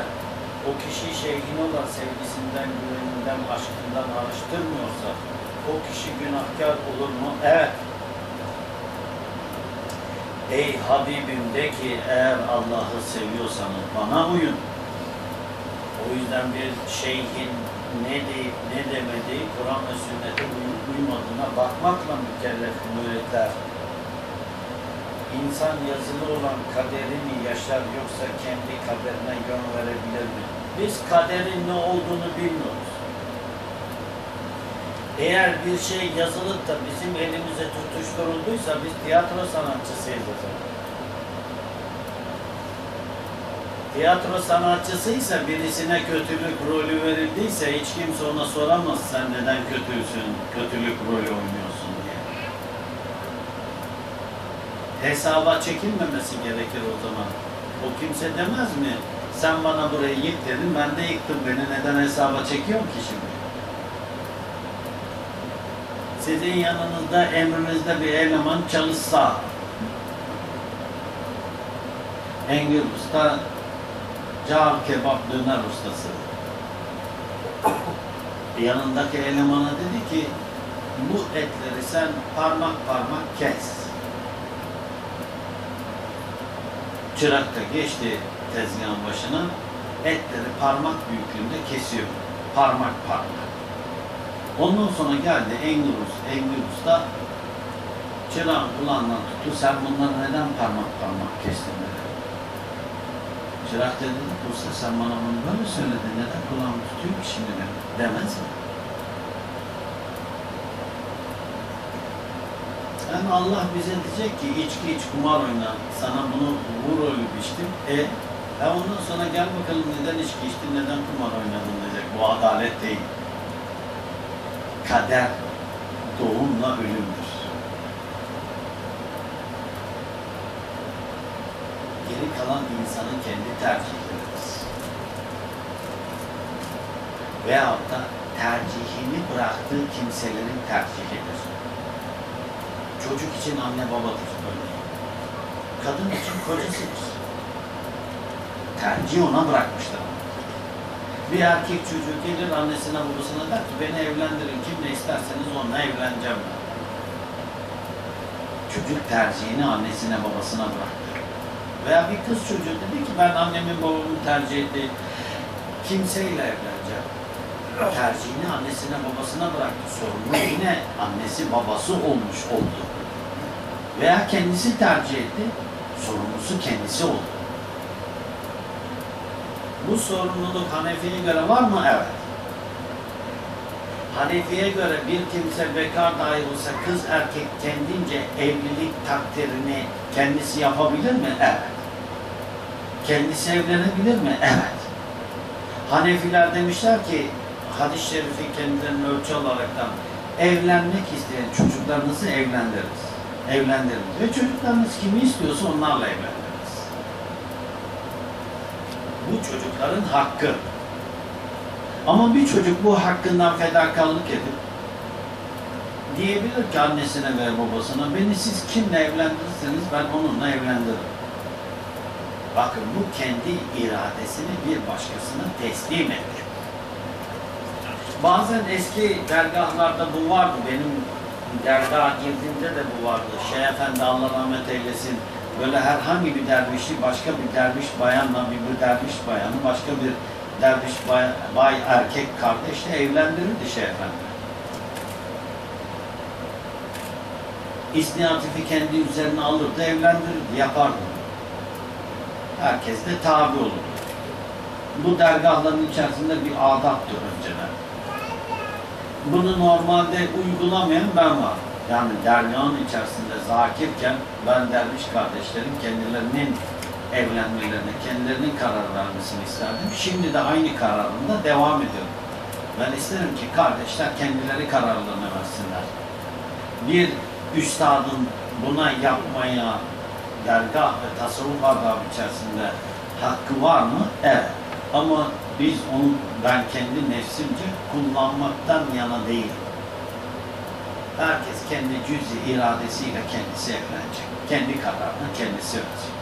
o kişi şeyhine olan sevgisinden, güveninden, aşkından araştırmıyorsa o kişi günahkar olur mu? Evet. Ey Habibim de ki eğer Allah'ı seviyorsanız bana uyun. O yüzden bir şeyhin ne deyip ne demediği Kur'an ve sünnete uyup uymadığına bakmakla mükellef müritler. İnsan yazılı olan kaderini yaşar yoksa kendi kaderine yön verebilir mi? Biz kaderin ne olduğunu bilmiyoruz. Eğer bir şey yazılıp da bizim elimize tutuşturulduysa biz tiyatro sanatçısıyız o zaman. Tiyatro sanatçısıysa birisine kötülük rolü verildiyse hiç kimse ona soramaz sen neden kötüsün, kötülük rolü oynuyorsun diye. Hesaba çekilmemesi gerekir o zaman. O kimse demez mi? Sen bana burayı yık dedin, ben de yıktım beni. Neden hesaba çekiyorsun ki şimdi? Sizin yanınızda, emrinizde bir eleman çalışsa, Engin Usta, cağ kebap döner ustası. Yanındaki elemana dedi ki, bu etleri sen parmak parmak kes. Çırak da geçti tezgahın başına, etleri parmak büyüklüğünde kesiyor. Parmak parmak. Ondan sonra geldi Engin Usta, çırağın kulağından tuttu, sen bunları neden parmak parmak kestin dedi. Çırak dedi, usta sen bana bunu böyle söyledin, neden kulağımı tutuyor ki şimdi demez mi? Yani Allah bize diyecek ki, içki iç, kumar oyna, sana bunu vur ölüp içtim, ondan sonra gel bakalım neden içki içtin, neden kumar oynadın diyecek, bu adalet değil. Kader, doğumla ölümdür. Geri kalan insanın kendi tercihleridir. Veyahut da tercihini bıraktığı kimselerin tercihidir. Çocuk için anne babadır örneğin. Kadın için kocasıdır. Tercihi ona bırakmışlar. Bir erkek çocuğu gelir annesine babasına der ki beni evlendirin, kimle isterseniz onunla evleneceğim ben. Çocuk tercihini annesine babasına bıraktı. Veya bir kız çocuğu dedi ki ben annemin babamın tercih ettiği kimseyle evleneceğim. Tercihini annesine babasına bıraktı. Sorumlu yine annesi babası olmuş oldu. Veya kendisi tercih etti. Sorumlusu kendisi oldu. Bu sorumluluk Hanefi'ye göre var mı? Evet. Hanefi'ye göre bir kimse bekar dahi olsa kız erkek kendince evlilik takdirini kendisi yapabilir mi? Evet. Kendisi evlenebilir mi? Evet. Hanefiler demişler ki hadis-i şerifi kendilerine ölçü olaraktan evlenmek isteyen çocuklarınızı evlendiririz. Evlendiririz. Ve çocuklarınız kimi istiyorsa onlarla evlenir. Bu çocukların hakkı. Ama bir çocuk bu hakkından fedakarlık edip diyebilir ki annesine ve babasına beni siz kimle evlendirirseniz ben onunla evlendiririm. Bakın bu kendi iradesini bir başkasına teslim etti. Bazen eski dergahlarda bu vardı. Benim dergaha girdiğinde de bu vardı. Şeyh Efendi Allah rahmet eylesin. Böyle herhangi bir dervişi başka bir derviş bayanla bir derviş bayanı başka bir derviş bay erkek kardeşle evlendirirdi Şeyh Efendi. İstinatifi kendi üzerine alırdı, evlendirirdi, yapardı. Herkes de tabi olurdu. Bu dergahların içerisinde bir adattır önceden. Bunu normalde uygulamayan ben var. Yani derneğin içerisinde zakirken ben derviş kardeşlerim kendilerinin evlenmelerine, kendilerinin karar vermesini isterdim. Şimdi de aynı kararımda devam ediyorum. Ben isterim ki kardeşler kendileri kararlarını versinler. Bir üstadın buna yapmaya dergah ve tasavvuf adabı içerisinde hakkı var mı? Evet. Ama biz onu, ben kendi nefsimce kullanmaktan yana değil. Herkes kendi cüz-i iradesiyle kendisi evlenecek. Kendi kararını kendisi verecek.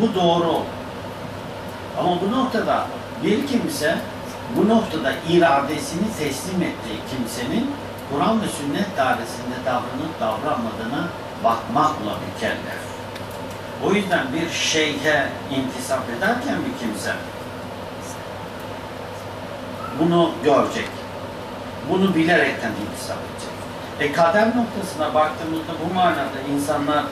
Bu doğru. Ama bu noktada bir kimse, bu noktada iradesini teslim ettiği kimsenin Kur'an ve sünnet dairesinde davranıp davranmadığına bakmakla mükellef. O yüzden bir şeyhe intisap ederken bir kimse bunu görecek. Bunu bilerekten intisap edecek. Kader noktasına baktığımızda bu manada insanlar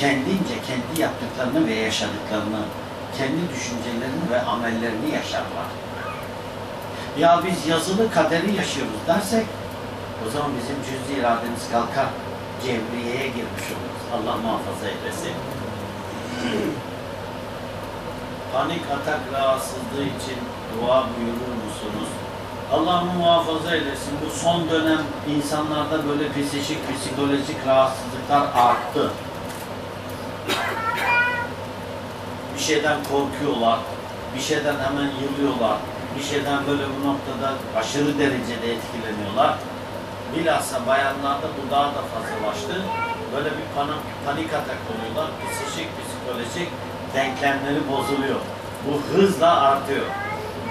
kendince kendi yaptıklarını ve yaşadıklarını, kendi düşüncelerini ve amellerini yaşarlar. Ya biz yazılı kaderi yaşıyoruz dersek o zaman bizim cüz-i irademiz kalkar, cevriyeye girmiş oluruz. Allah muhafaza eylesin. Panik atak rahatsızlığı için dua buyurur musunuz? Allah muhafaza eylesin. Bu son dönem insanlarda böyle psikolojik rahatsızlıklar arttı. Bir şeyden korkuyorlar, bir şeyden hemen yılıyorlar, bir şeyden böyle bu noktada aşırı derecede etkileniyorlar. Bilhassa bayanlarda bu daha da fazlalaştı. Böyle bir panik atak oluyorlar. Psikolojik denklemleri bozuluyor. Bu hızla artıyor.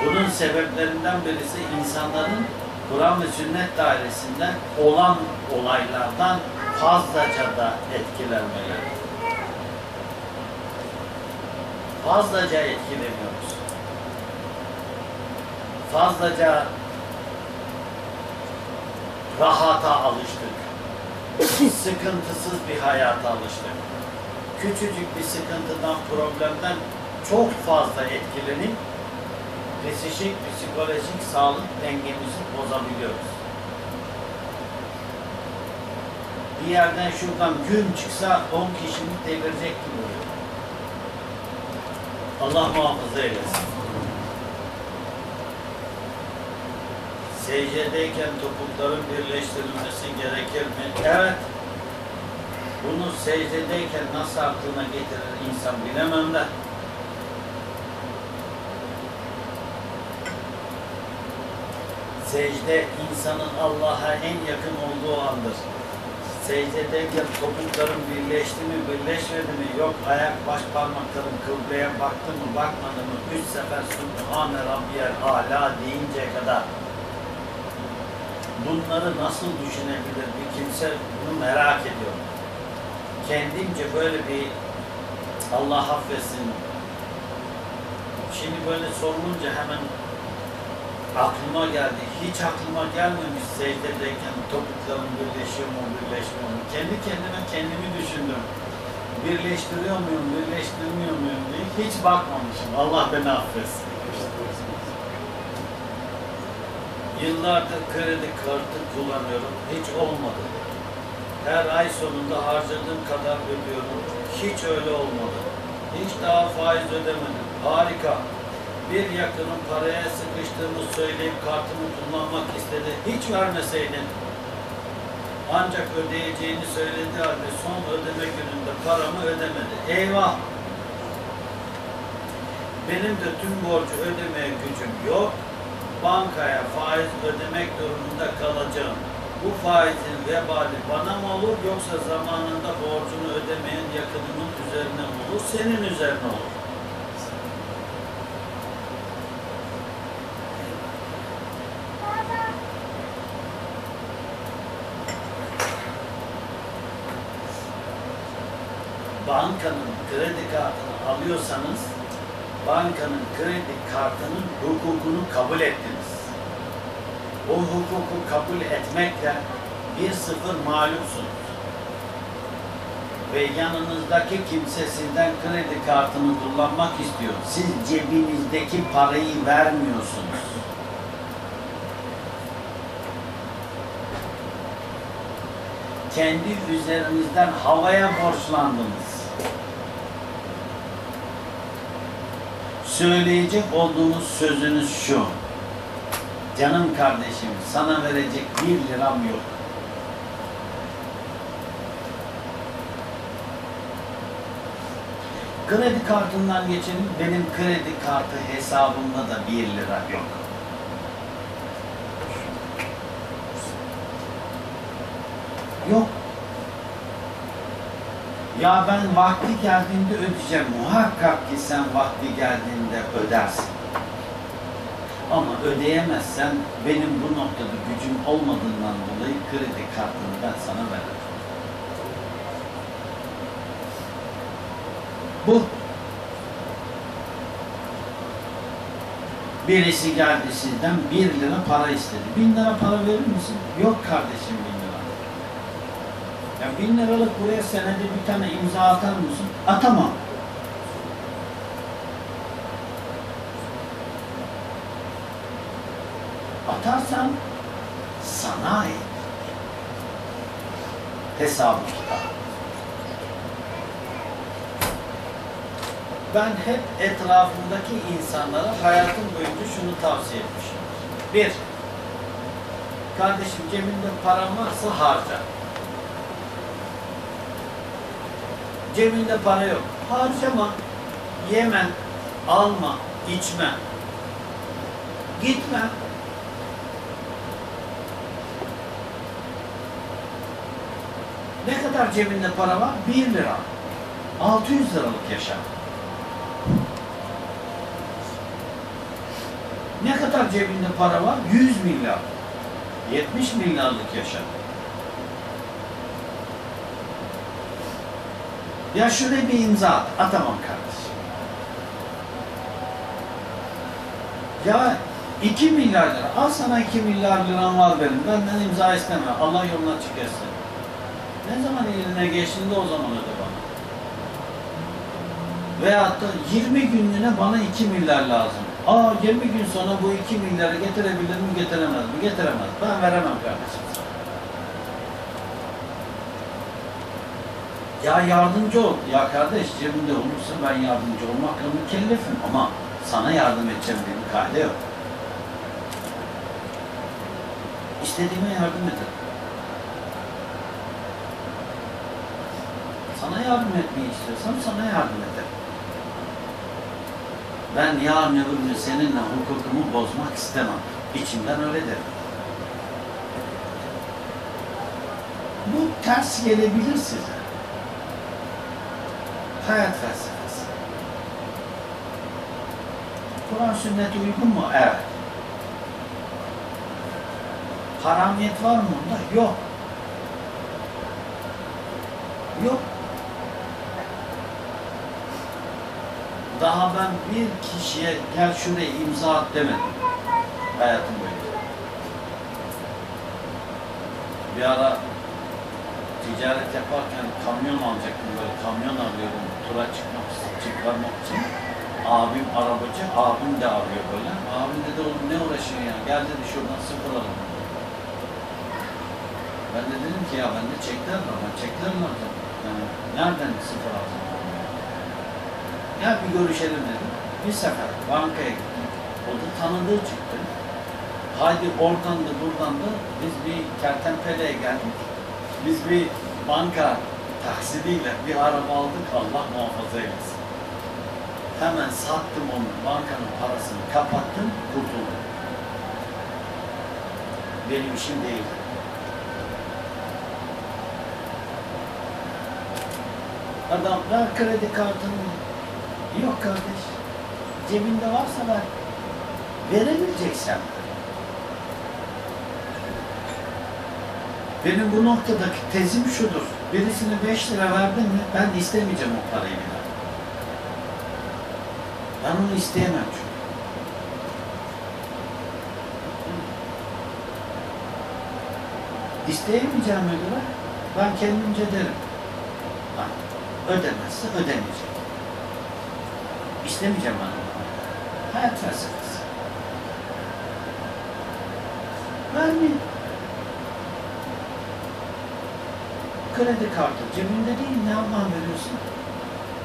Bunun sebeplerinden birisi insanların Kur'an ve sünnet dairesinde olan olaylardan fazlaca da etkilenmeleri. Fazlaca etkileniyoruz. Fazlaca rahata alıştık. Sıkıntısız bir hayata alıştık. Küçücük bir sıkıntıdan, problemden çok fazla etkilenip psikolojik sağlık dengemizi bozabiliyoruz. Bir yerden şuradan gün çıksa 10 kişinin devirecek gibi oluyor. Allah muhafaza eylesin. Secdedeyken topukların birleştirilmesi gerekir mi? Evet. Bunu secdedeyken nasıl aklına getirir insan bilemem de. Secde insanın Allah'a en yakın olduğu andır. Secdedeyken topukların birleşti mi, birleşmedi mi? Yok ayak baş parmakların kıbleye baktı mı, bakmadı mı? 3 sefer Sübhane Rabbiyel Âlâ deyinceye kadar. Bunları nasıl düşünebilir bir kimse, bunu merak ediyor. Kendimce böyle bir Allah affetsin. Şimdi böyle sorulunca hemen aklıma geldi. Hiç aklıma gelmemiş secdedeyken topuklarım birleşiyor mu, birleşmiyor mu? Kendi kendime kendimi düşündüm. Birleştiriyor muyum, birleştirmiyor muyum diye hiç bakmamışım. Allah beni affetsin. Yıllardır kredi kartı kullanıyorum. Hiç olmadı. Her ay sonunda harcadığım kadar ödüyorum. Hiç öyle olmadı. Hiç daha faiz ödemedim. Harika. Bir yakının paraya sıkıştığımı söyleyip kartımı kullanmak istedi. Hiç vermeseydin. Ancak ödeyeceğini söylediği halde son ödeme gününde paramı ödemedi. Eyvah! Benim de tüm borcu ödemeye gücüm yok. Bankaya faiz ödemek durumunda kalacağım. Bu faizin vebali bana mı olur yoksa zamanında borcunu ödemeyen yakınının üzerine mi olur, senin üzerine olur. bankanın kredi kartını alıyorsanız bankanın kredi kartının hukukunu kabul ettiniz. O hukuku kabul etmekle 1-0 mağlupsunuz. Ve yanınızdaki kimse sizden kredi kartını kullanmak istiyor. Siz cebinizdeki parayı vermiyorsunuz. Kendi üzerinizden havaya borçlandınız. Söyleyecek olduğunuz sözünüz şu: canım kardeşim, sana verecek 1 liram yok. Kredi kartından geçin, benim kredi kartı hesabımda da 1 lira yok. Yok. Ya ben vakti geldiğinde ödeyeceğim. Muhakkak ki sen vakti geldiğinde ödersin. Ama ödeyemezsen benim bu noktada gücüm olmadığından dolayı kredi kartını ben sana veririm. Bu. Birisi geldi sizden 1 lira para istedi. 1000 lira para verir misin? Yok kardeşim, 1000 lira. Ya 1000 liralık buraya senede bir tane imza atar mısın? Atamam. Atarsan sana ait. Hesabı tutar. Ben hep etrafımdaki insanlara hayatım boyunca şunu tavsiye etmişim. 1. Kardeşim, cebinde param varsa harca. Cebinde para yok, harcama. Yeme, alma, içme. Gitme. Ne kadar cebinde para var? 1 lira. 600 liralık yaşa. Ne kadar cebinde para var? 100 milyar. 70 milyarlık yaşa. Ya şuraya bir imza at. Atamam kardeşim. Ya 2 milyar lira. Al sana 2 milyar liram var benim. Benden imza isteme. Allah yoluna açık etsin. Ne zaman eline geçtiğinde o zaman öde bana. Veyahut da 20 günlüğüne bana 2 milyar lazım. Aa, 20 gün sonra bu 2 milyarı getirebilir mi, getiremez mi? Getiremez. Ben veremem kardeşim sana. Ya yardımcı ol. Ya kardeş, cebimde olursa ben yardımcı olmakla mükellefim ama sana yardım edeceğim diye bir kaide yok. İstediğime yardım ederim. Sana yardım etmeyi istiyorsam sana yardım ederim. Ben yarın öbür gün seninle hukukumu bozmak istemem. İçimden öyle derim. Bu ters gelebilir size. Hayat felsefesi. Kur'an sünneti uygun mu? Evet. Haramiyet var mı onda? Yok. Yok. Daha ben bir kişiye gel şuraya imza at demedim. Hayatım boyunca. Bir ara ticaret yaparken kamyon alacaktım, böyle kamyon alıyorum tura çıkarmak için. Abim arabacı, abim de arıyor böyle. Abim dedi, oğlum ne uğraşıyorsun ya, gel dedi şuradan 0 alın. Ben de dedim ki ya bende çekler var, ben çeklerim var tabii. Yani nereden 0 aldım? Ya bir görüşelim dedim. Bir sefer bankaya gittim. O da tanıdığı çıktı. Haydi oradan da buradan da biz bir kertenpeleye geldik. Biz bir banka taksidiyle bir araba aldık, Allah muhafaza eylesin. Hemen sattım onu, bankanın parasını kapattım, kurtuldum. Benim işim değil. Adam, ver kredi kartını. Yok kardeş, cebinde varsa ver. Verebileceksen. Benim bu noktadaki tezim şudur. Birisine 5 lira verdin mi ben istemeyeceğim o parayı bir daha. Ben onu isteyemem çünkü. İsteyemeyeceğim öyle. Ben kendimce derim. Bak, ödemezse ödemeyecek. İstemeyeceğim ben onu. Hayat felsefesi. Vermeyeyim. Kredi kartı cebinde değil, ne yapmam veriyorsun?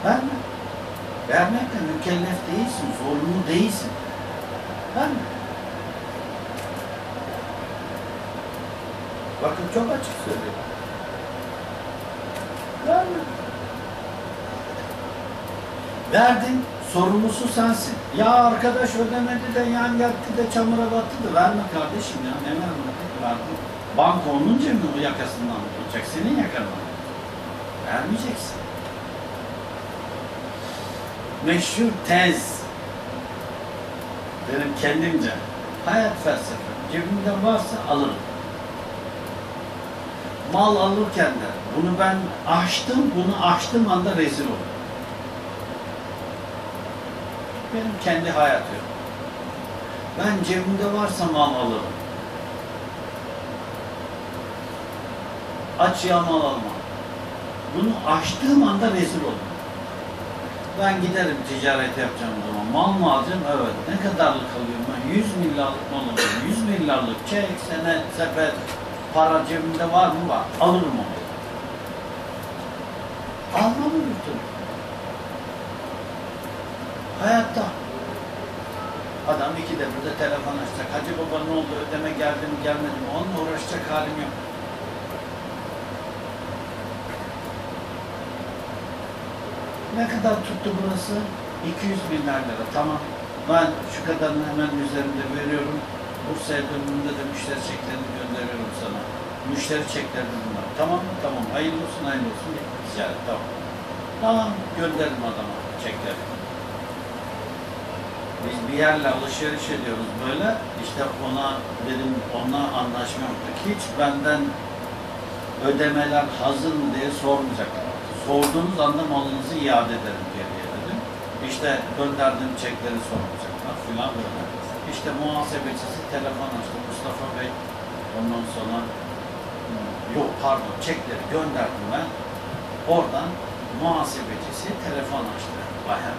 Verme. Vermekle mükellef değilsin, zorunlu değilsin. Verme. Bakın çok açık söylüyorum. Verme. Verdin, sorumlusu sensin. Ya arkadaş ödemedi de, yan yattı da, çamura battı da, verme kardeşim ya. Ne vermedi? Banka onun cebini yakasından tutacak, senin yakana. Vermeyeceksin. Meşhur tez. Benim kendimce. Hayat felsefem. Cebimde varsa alırım. Mal alırken de bunu ben açtım, bunu açtığım anda rezil olur. Benim kendi hayatım. Ben cebimde varsa mal alırım. Açığa mal alma. Bunu açtığım anda rezil olur. Ben giderim ticaret yapacağım zaman. Mal mı alacağım? Evet. Ne kadarlık alıyorum ben? 100 milyarlık mal alıyorum. 100 milyarlık çek, senet, sepet, para cebimde var mı? Var. Alırım onu. Alma mı bütün? Hayatta. Adam ikide burada telefon açacak. Hacı baba ne oldu? Ödeme geldi mi gelmedi mi? Onunla uğraşacak halim yok. Ne kadar tuttu burası? 200 milyar lira. Tamam. Ben şu kadarını hemen üzerinde veriyorum. Bursa evlerinde de müşteri çeklerini gönderiyorum sana. Müşteri çeklerini bunlar. Tamam mı? Tamam. Hayırlı olsun, hayırlı olsun. Ticaret. Tamam. Tamam. Gönderim adama çeklerini. Biz bir yerle alışveriş ediyoruz böyle. İşte ona dedim, ona anlaşma yaptık. Hiç benden ödemeler hazır mı diye sormayacaklar. Sorduğunuz anda malınızı iade ederim geriye dedim. İşte gönderdiğim çekleri soracaklar filan böyle. İşte muhasebecisi telefon açtı. Mustafa Bey, ondan sonra yok pardon, çekleri gönderdim ben. Oradan muhasebecisi telefon açtı. Bayağı.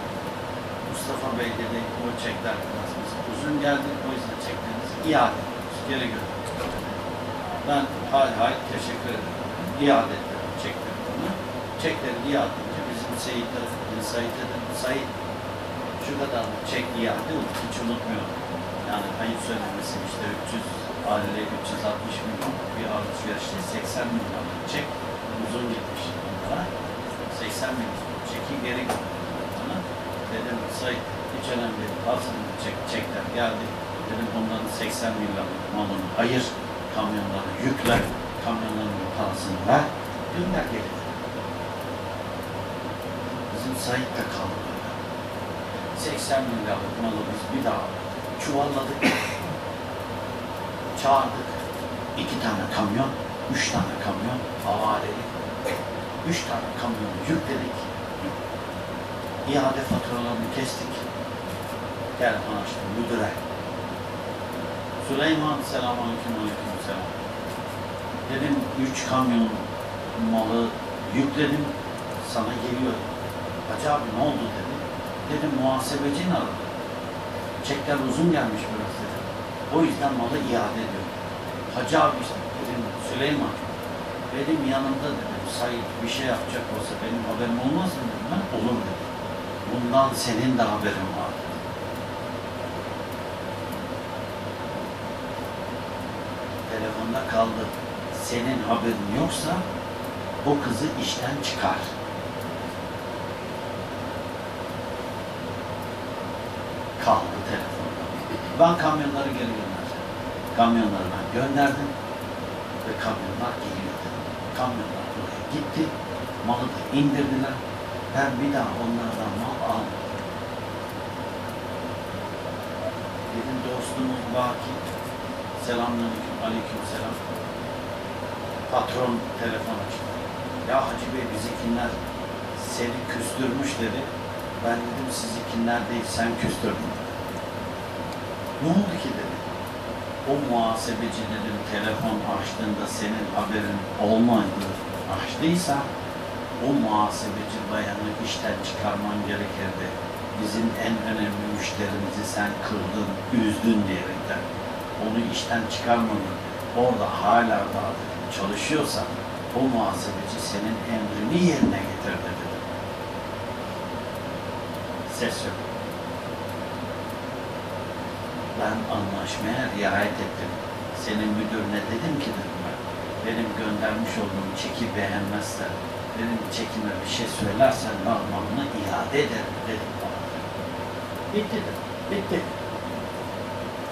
Mustafa Bey dedi, o çekler biraz uzun geldi, o yüzden çeklerinizi iade ediyoruz. Geri gönderdim. Ben hay teşekkür ederim. İade ettim çekleri. Çekleri iade edince bizim Said şu kadar çek iade, hiç unutmuyorum. Yani ayıp söylemesi işte 300 aile 360 milyon bir arz yaşlı 80 milyon çek uzun gitmiş. 80 milyon çeki geri gönderdim. Dedim Said hiç önemli değil. Aslında çekler geldi. Dedim onların 80 milyon malını ayır, kamyonları yükler, kamyonların yüklerini ver, gönder geri. Said de kaldı. 80 milyarlık malı biz bir daha çuvalladık. Çağırdık. 2 tane kamyon, 3 tane kamyon havaleli. 3 tane kamyonu yükledik. İade faturalarını kestik. Telefon açtım müdüre. Süleyman selamünaleyküm aleykümselam. Dedim 3 kamyon malı yükledim. Sana geliyor. Hacı abi ne oldu dedi. Dedim muhasebecin aradı. Çekler uzun gelmiş biraz dedi. O yüzden malı iade ediyor. Hacı abi işte dedim Süleyman. Benim yanımda dedim Said bir şey yapacak olsa benim haberim olmaz mı dedim ben. Olur dedi. Bundan senin de haberin var dedi. Telefonda kaldı. Senin haberin yoksa o kızı işten çıkar. Kaldı telefonda. Ben kamyonları geri gönderdim. Kamyonları ben gönderdim ve kamyonlar geliyordu. Kamyonlar buraya gitti. Malı da indirdiler. Ben bir daha onlardan mal aldım. Dedim dostumuz Baki. Selamünaleyküm. Aleykümselam. Patron telefon açtı. Ya Hacı Bey bizikinler seni küstürmüş dedi. Ben dedim sizikinler değil, sen küstürdün. Ne oldu ki dedi. O muhasebeci dedim telefon açtığında senin haberin olmaydı. Açtıysa o muhasebeci bayanı işten çıkarman gerekirdi. Bizim en önemli müşterimizi sen kırdın, üzdün diyerekten. Onu işten çıkarmadın. Orada hala da çalışıyorsa o muhasebeci senin emrini yerine getirdi dedi. Ses yok. Ben anlaşmaya riayet ettim. Senin müdürüne dedim ki dedim ben, benim göndermiş olduğum çeki beğenmezse, benim çekime bir şey söylersen normalını iade ederim dedim bana. Bitti dedim. Bitti.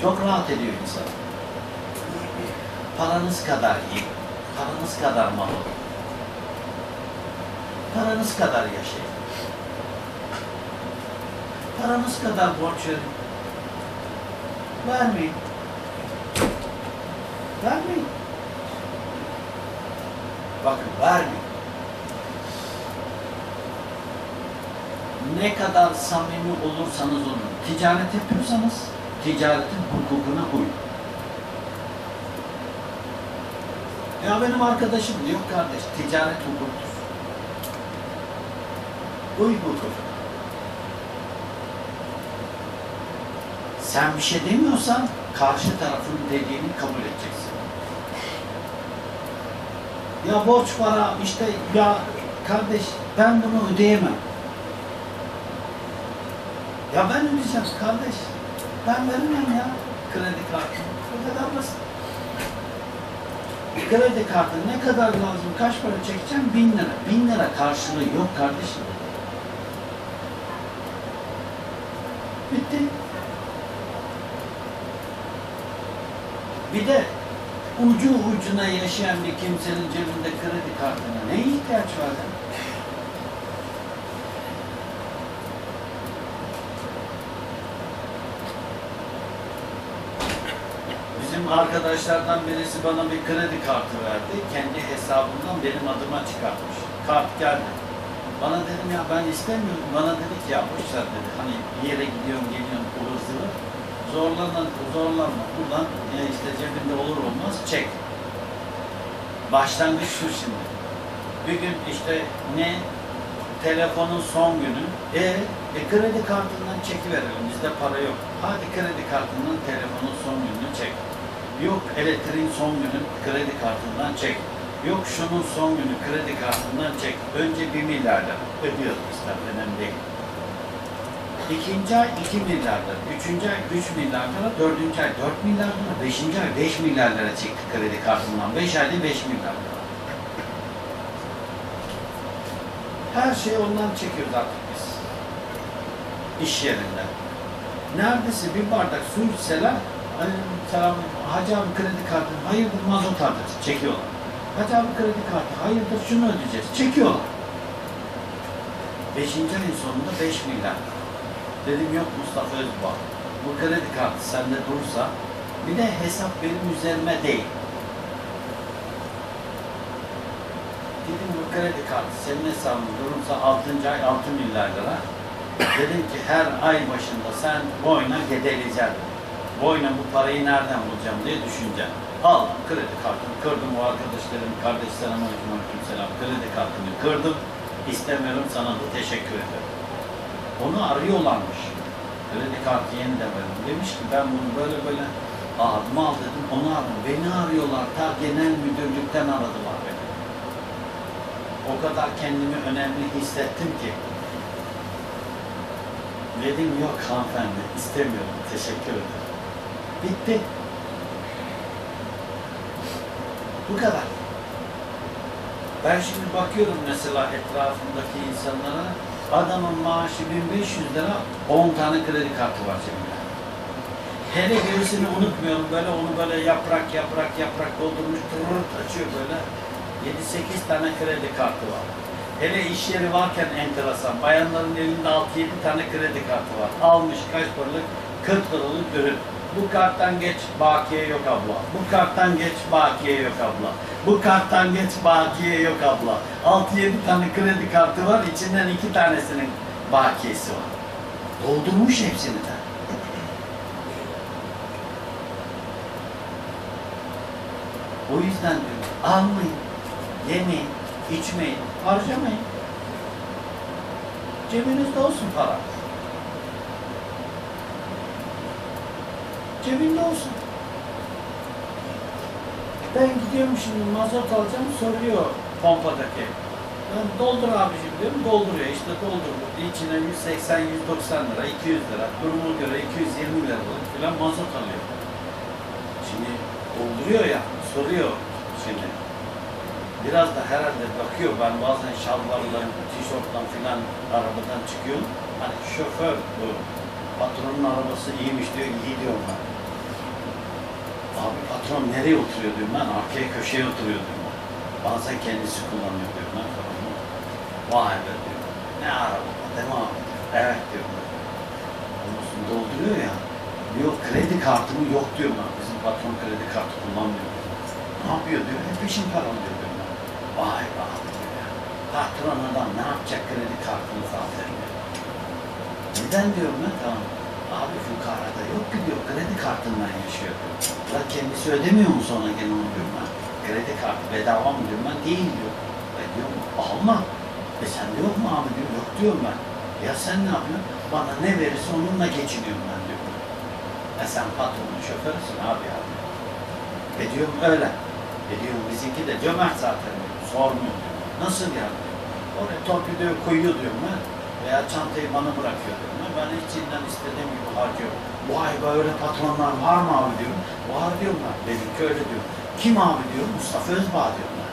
Çok rahat ediyor insan. Paranız kadar iyi, paranız kadar mal olun. Paranız kadar yaşayın. Paranız kadar borç verin. Vermeyin. Vermeyin. Bakın vermeyin. Ne kadar samimi olursanız olun, ticaret yapıyorsanız ticaretin hukukuna uyun. Ya benim arkadaşım diyor kardeş, ticaret hukuktur. Uy hukuk. Sen bir şey demiyorsan karşı tarafın dediğini kabul edeceksin. Ya borç para işte ya kardeş ben bunu ödeyemem. Ya ben ödeyeceğim kardeş. Ben vermem ya kredi kartı. Ne kadar basit. Kredi kartı ne kadar lazım? Kaç para çekeceğim? 1000 lira. 1000 lira karşılığı yok kardeşim. Bitti. Bir de ucu ucuna yaşayan bir kimsenin cebinde kredi kartına ne ihtiyaç var? Bizim arkadaşlardan birisi bana bir kredi kartı verdi. Kendi hesabından benim adıma çıkartmış. Kart geldi. Bana dedim ya ben istemiyorum. Bana dedi ki yapmışlar dedi. Hani bir yere gidiyorum geliyorum olur zıvır. Zorlanma. Buradan işte cebinde olur olmaz çek. Başlangıç şu şimdi. Bir gün işte ne telefonun son günü. Kredi kartından çekiverelim. Bizde para yok. Hadi kredi kartından telefonun son gününü çek. Yok elektriğin son günü kredi kartından çek. Yok şunun son günü kredi kartından çek. Önce 1 milyardan ödüyoruz bizden. Önemli değil. 2. ay 2 milyar lira, 3. ay 3 milyar lira, 4. ay 4 milyar lira, 5. ay 5 milyar lira çektik kredi kartından. 5 ayda 5 milyar lira. Her şeyi ondan çekiyoruz artık biz. İş yerinde. Neredeyse bir bardak su içseler, hacı abi kredi kartı, hayırdır mazot harcası çekiyorlar. Hacı abi kredi kartı, hayırdır şunu ödeyeceğiz, çekiyorlar. 5. ayın sonunda 5 milyar lira. Dedim yok Mustafa Özbağ, bu kredi kartı sende durursa, bir de hesap benim üzerime değil. Dedim bu kredi kartı senin hesabın durursa 6. ay 6 milyar lira. Dedim ki her ay başında sen boyuna gedeleyeceksin. Boyuna bu parayı nereden bulacağım diye düşüneceksin. Al kredi kartını kırdım o arkadaşlarım, kardeşlerim aleykümselam kredi kartını kırdım. İstemiyorum sana da teşekkür ederim. Onu arıyorlarmış. Kredi kartı yeniden verdim. Demiş ki ben bunu böyle böyle aldım al dedim. Onu aldım. Beni arıyorlar. Ta genel müdürlükten aradılar beni. O kadar kendimi önemli hissettim ki. Dedim yok hanımefendi istemiyorum. Teşekkür ederim. Bitti. Bu kadar. Ben şimdi bakıyorum mesela etrafımdaki insanlara. Adamın maaşı 1500 lira, 10 tane kredi kartı var cebinde. Hele gerisini unutmuyorum, böyle onu böyle yaprak doldurmuş, turur açıyor böyle. 7-8 tane kredi kartı var. Hele iş yeri varken enteresan, bayanların elinde 6-7 tane kredi kartı var. Almış kaç paralık, 40 liralık ürün. Bu karttan geç, bakiye yok abla. Bu karttan geç, bakiye yok abla. Bu karttan geç, bakiye yok abla. 6-7 tane kredi kartı var, içinden 2 tanesinin bakiyesi var. Doldurmuş hepsini de. O yüzden diyorum, almayın, yemeyin, içmeyin, harcamayın. Cebinizde olsun para. Cebinde olsun. Ben gidiyorum şimdi, mazot alacağım, soruyor pompadaki. Ben doldur abicim diyorum, dolduruyor. İşte doldurdu. İçine 180, 190 lira, 200 lira, duruma göre 220 lira falan mazot alıyor. Şimdi dolduruyor ya, soruyor şimdi. Biraz da herhalde bakıyor, ben bazen şalvarla, tişörtten filan arabadan çıkıyorum. Hani şoför bu. Patronun arabası iyiymiş diyor, iyi diyorum ben. Abi patron nereye oturuyor diyorum ben, arkaya köşeye oturuyor diyorum ben. Bazen kendisi kullanıyor diyorum ben. Vay be diyor, ne araba, değil mi abi? Evet diyorum ben. Ondan dolduruyor ya, yok kredi kartımı yok diyorum ben. Bizim patron kredi kartı kullanmıyor diyor. Ne yapıyor diyor, hep peşin param diyor diyorum ben. Vay be abi diyor ya. Patron adam ne yapacak kredi kartını zaten diyor. Neden diyorum ben, tamam. Abi fukarada yok ki diyor, kredi kartından yaşıyor diyor. Ya kendisi ödemiyor mu sonra gene onu diyorum ben. Kredi kartı bedava mı diyorum ben, değil diyor. Ben diyorum alma. E sen de yok mu abi diyor, yok diyorum ben. Ya sen ne yapıyorsun? Bana ne verirse onunla geçiniyorum ben diyorum. E sen patronun şoförüsün abi ya diyor. E diyorum öyle. E diyorum bizimki de cömert zaten diyor, sormuyor diyor. Nasıl yani diyor. Oraya torpidoyu koyuyor diyorum ben. Veya çantayı bana bırakıyor diyorum. Ben içinden istediğim gibi harcıyorum. Vay be öyle patronlar var mı abi diyorum. Var diyorum ben. Benimki öyle diyor. Kim abi diyor? Mustafa Özbağ diyorum ben.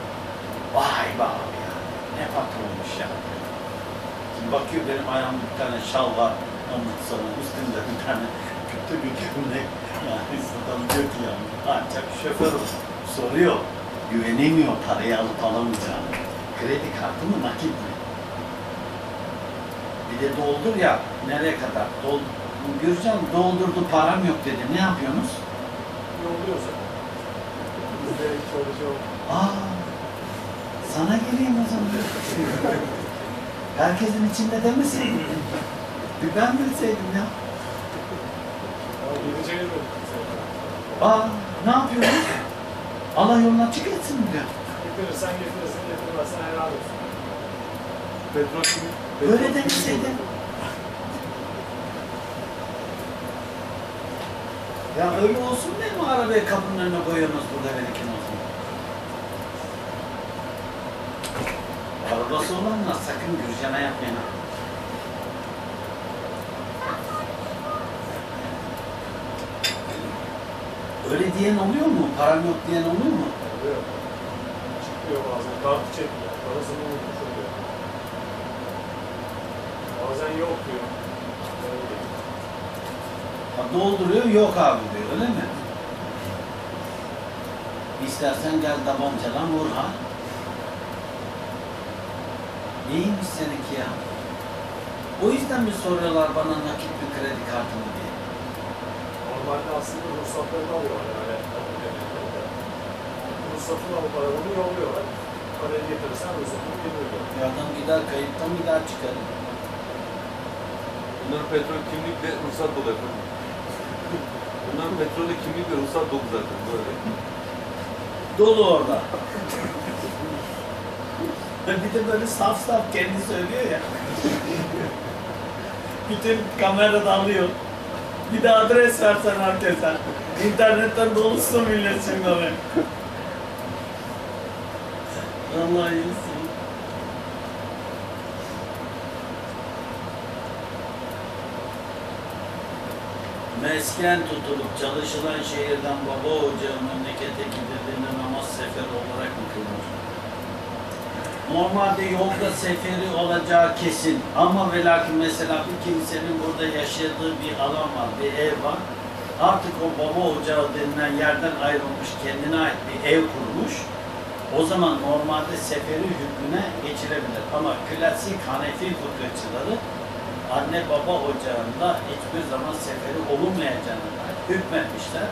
Vay be abi ya. Ne patronmuş ya. Şimdi bakıyor benim ayağımda bir tane şal var. Ondan sonra üstümde bir tane kötü bir gömlek. Yani adam diyor ki yani. Ancak şoför soruyor. Güvenemiyor parayı alıp alamayacağını. Kredi kartı mı nakit mi? Bir de doldur ya, nereye kadar? Göreceğim, doldurdu, param yok dedi. Ne yapıyorsunuz? Dolduruyorsun. Aaa! Sana geleyim o zaman. Herkesin içinde demeseydin. Bir ben bilseydim ya. Aaa! Ne yapıyorsunuz? Allah yoluna açık etsin mi diyor? Getirirsen getirirsin, getirmezsen helal olsun. Petrol gibi. Böyle demeseydin. Ya öyle olsun değil mi? Arabayı kapının önüne koyuyorsunuz burada belki olsun. Arabası olanlar sakın gürcene yapmayın. Öyle diyen oluyor mu? Param yok diyen oluyor mu? Oluyor. Çıkıyor bazen. Kartı çekmiyor. Parasını unutmuş oluyor. Bazen yok diyor. Ha, dolduruyor, yok abi diyor, öyle mi? İstersen gel tabancadan vur ha. Neymiş seninki ya? O yüzden mi soruyorlar bana nakit bir kredi kartı mı diye? Normalde aslında ruhsatlarını alıyorlar yani. Ruhsatını alıp arabanı yolluyorlar. Parayı getirirsen ruhsatını getiriyor. Bir adam gider kayıptan gider çıkar. Bunların petrol kimlik ve ruhsat dolu efendim. Bunların petrolü kimlik ve ruhsat dolu zaten böyle. Dolu orada. Bir de böyle saf saf kendisi söylüyor ya. Bütün kamerada alıyor. Bir de adres versen herkese. İnternetten dolusun millet şimdi oraya. Vallahi iyisin. Mesken tutulup çalışılan şehirden baba ocağı memlekete gidildiğinde namaz seferi olarak mı kılınır? Normalde yolda seferi olacağı kesin ama ve lakin mesela bir kimsenin burada yaşadığı bir alan var, bir ev var. Artık o baba ocağı denilen yerden ayrılmış, kendine ait bir ev kurmuş. O zaman normalde seferi hükmüne geçilebilir ama klasik Hanefi fıkıhçıları anne baba ocağında hiçbir zaman seferi olunmayacağına dair hükmetmişler.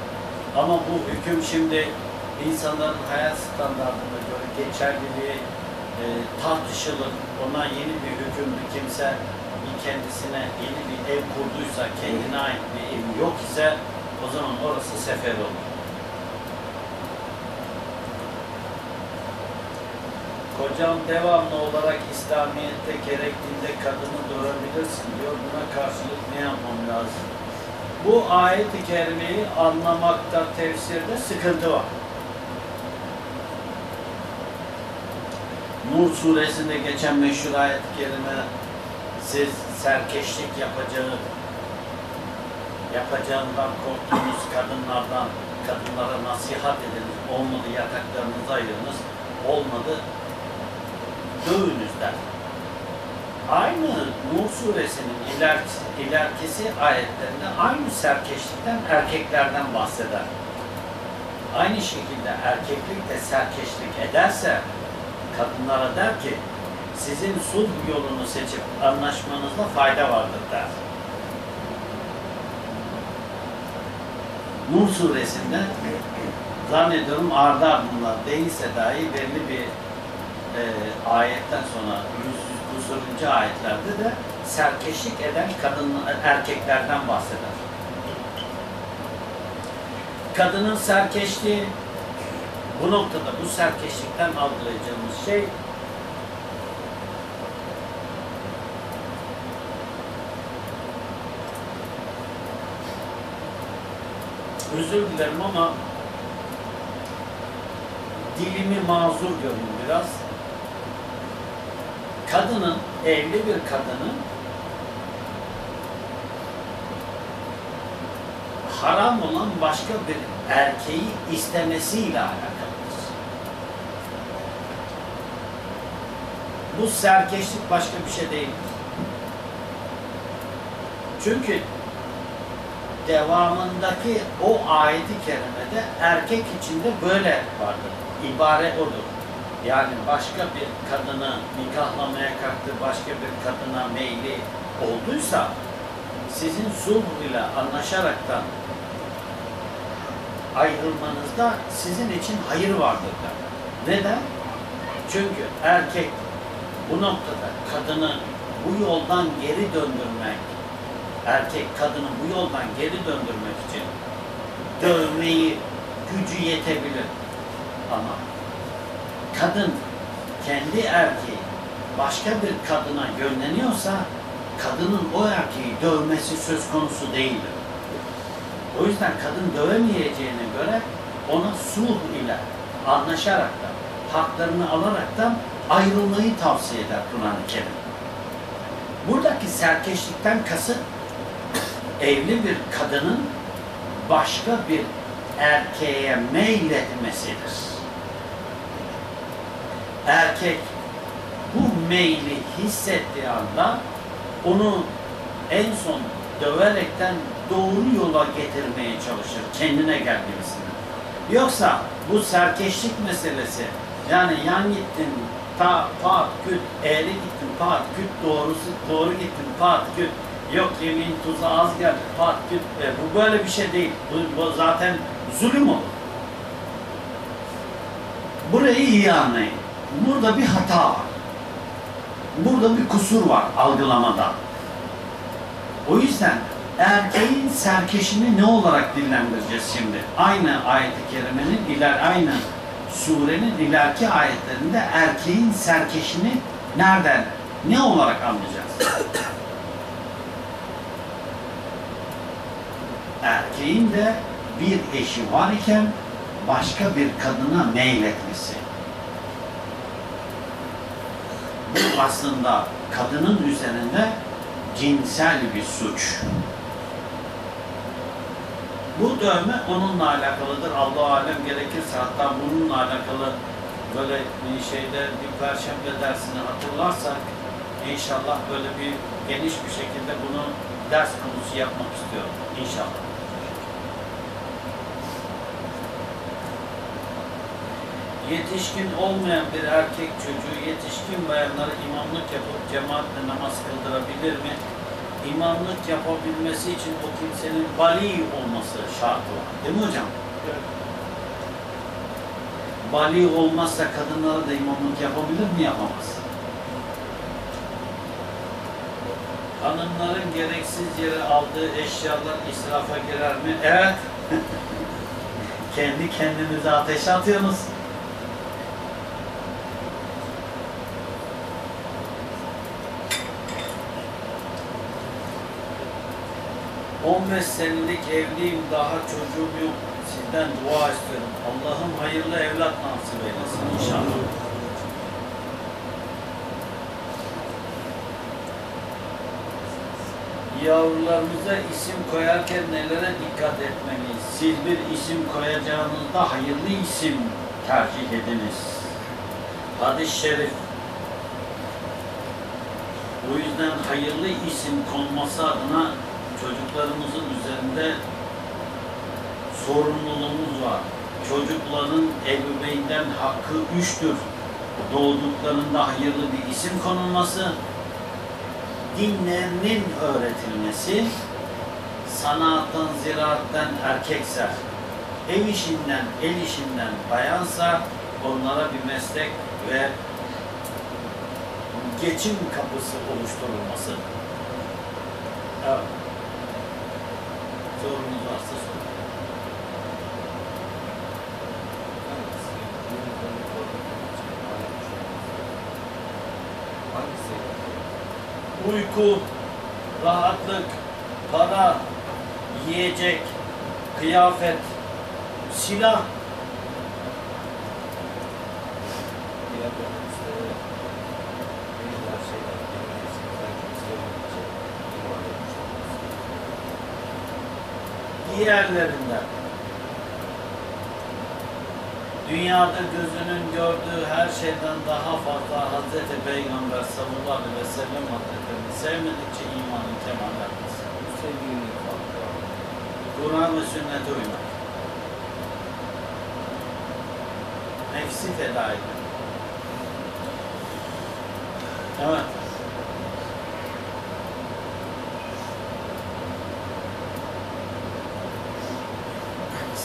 Ama bu hüküm şimdi insanların hayat standartına göre geçerliliği tartışılır. Ona yeni bir hükümlü kimse kendisine yeni bir ev kurduysa, kendine ait bir ev yok ise o zaman orası sefer olur. Kocam devamlı olarak İslamiyet'te gerektiğinde kadını dövebilirsin diyor. Buna karşılık ne yapmam lazım? Bu ayet-i kerimeyi anlamakta, tefsirde sıkıntı var. Nur Suresi'nde geçen meşhur ayet-i kerime, siz serkeşlik yapacağından korktuğunuz kadınlara nasihat ediniz. Olmadı yataklarınızı ayırınız, olmadı dövünüz der. Aynı Nur Suresi'nin ilerkisi ayetlerinde aynı serkeşlikten erkeklerden bahseder. Aynı şekilde erkeklik de serkeşlik ederse kadınlara der ki, sizin sulh yolunu seçip anlaşmanızda fayda vardır der. Nur Suresi'nde zannediyorum ardı ardına değilse dahi belli bir ayetten sonra 100. ayetlerde de serkeşlik eden erkeklerden bahseder. Kadının serkeşliği bu noktada, bu serkeşlikten algılayacağımız şey, özür dilerim ama dilimi mazur görün biraz. Kadının, evli bir kadının haram olan başka bir erkeği istemesiyle alakalıdır. Bu serkeşlik, başka bir şey değildir. Çünkü devamındaki o ayet-i kerimede erkek içinde böyle vardır. İbare odur. Yani başka bir kadını nikahlamaya kalktı, başka bir kadına meyli olduysa sizin sulh ile anlaşaraktan ayrılmanızda sizin için hayır vardır der. Neden? Çünkü erkek bu noktada kadını bu yoldan geri döndürmek, erkek kadını bu yoldan geri döndürmek için dövmeyi, gücü yetebilir. Ama kadın kendi erkeği başka bir kadına yönleniyorsa kadının o erkeği dövmesi söz konusu değildir. O yüzden kadın dövemeyeceğine göre ona sulh ile anlaşarak da haklarını alarak da ayrılmayı tavsiye eder Kur'an-ı Kerim. Buradaki serkeşlikten kasıt, evli bir kadının başka bir erkeğe meyletmesidir. Erkek bu meyli hissettiği anda onu en son döverekten doğru yola getirmeye çalışır, kendine gelmesini. Yoksa bu serkeşlik meselesi, yani yan gittin pat küt, eğri gittin pat küt, doğru gittin pat küt, yok yemin tuzu az geldi, pat küt, bu böyle bir şey değil. Bu zaten zulüm olur. Burayı iyi anlayın. Burada bir hata var. Burada bir kusur var algılamada. O yüzden erkeğin serkeşini ne olarak dillendireceğiz şimdi? Aynı ayet-i kerimenin aynı surenin ileriki ayetlerinde erkeğin serkeşini nereden, ne olarak anlayacağız? Erkeğin de bir eşi var iken başka bir kadına meyletmesi. Bu aslında kadının üzerinde cinsel bir suç. Bu dövme onunla alakalıdır. Allah alem gerekirse hatta bununla alakalı böyle bir şeyde bir perşembe dersini hatırlarsak inşallah böyle bir geniş bir şekilde bunu ders konusu yapmak istiyorum. İnşallah. Yetişkin olmayan bir erkek çocuğu yetişkin bayanlara imamlık yapıp cemaatle namaz kıldırabilir mi? İmamlık yapabilmesi için o kimsenin vali olması şart var. Değil mi hocam? Evet. Vali olmazsa kadınlara da imamlık yapabilir mi, yapamaz? Kadınların gereksiz yere aldığı eşyalar israfa girer mi? Evet. Kendi kendinize ateşe atıyorsunuz. "15 senelik evliyim, daha çocuğum yok. Sizden dua istiyorum. Allah'ım hayırlı evlat nasip eylesin inşallah." Yavrularımıza isim koyarken nelere dikkat etmeliyiz? Siz bir isim koyacağınızda hayırlı isim tercih ediniz. Hadis-i şerif. O yüzden hayırlı isim konması adına çocuklarımızın üzerinde sorumluluğumuz var. Çocukların ebeveynden hakkı 3'tür. Doğduklarında hayırlı bir isim konulması, dinlerinin öğretilmesi, sanattan, ziraattan erkekse, el işinden bayansa onlara bir meslek ve geçim kapısı oluşturulması. Evet. Sorunuz varsa sorun. Uyku, rahatlık, para, yiyecek, kıyafet, silah. Diğerlerinden. Dünyada gözünün gördüğü her şeyden daha fazla Hazreti Peygamber sallallahu aleyhi ve sellem Hazretlerini sevmedikçe imanın kemal etmez. Bu sevginin farkı. Kur'an ve sünnete uymak. Nefsi feda edin. Evet.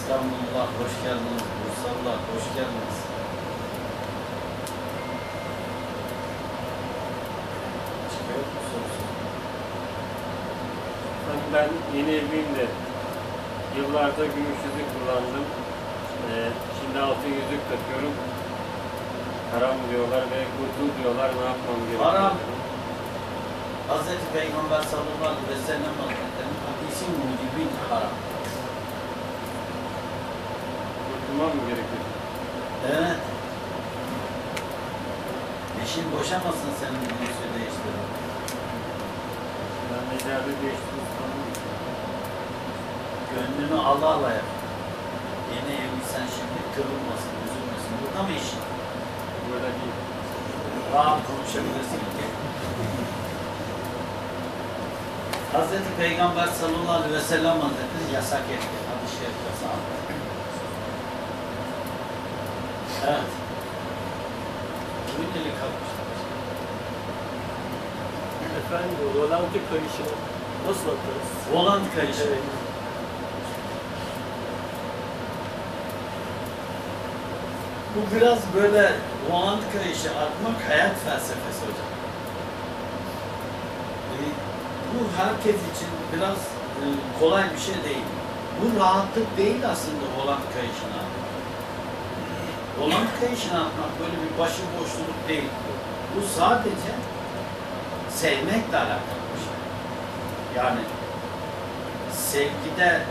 İstanbul'da hoş geldiniz, Bursa'da hoş geldiniz. Çıkıyor mu sorusu? Ben yeni evliyim de yıllarda gümüş yüzük kullandım. Şimdi altın yüzük takıyorum. Haram diyorlar ve kurtul diyorlar. Ne yapmam gerekiyor? Haram. Hazreti Peygamber sallallahu aleyhi ve sellem Hazretlerinin hadisi mucibi haram. Mı gerekir? Evet. Eşin boşamasın senin yüzünü değiştirin. Ben mecabı değiştirdim. Gönlünü Allah'la yap. Yeni evliysen şimdi kırılmasın, üzülmesin. Burada mı eşin? Burada değil. Rahat konuşabilirsin. Hazreti Peygamber sallallahu aleyhi ve sellem Hazretleri yasak etti. Hadis-i şerif yasağı. Evet. Kimin eli kalmışlar? Efendim, volanti kayışını nasıl atarız? Volanti kayışı. Evet. Bu biraz böyle volanti kayışı atmak hayat felsefesi hocam. Bu herkes için biraz kolay bir şey değil. Bu rahatlık değil aslında volanti kayışına. Volant kayışına atmak böyle bir başıboşluluk değil. Bu sadece sevmekle alakalı bir şey. Yani sevgide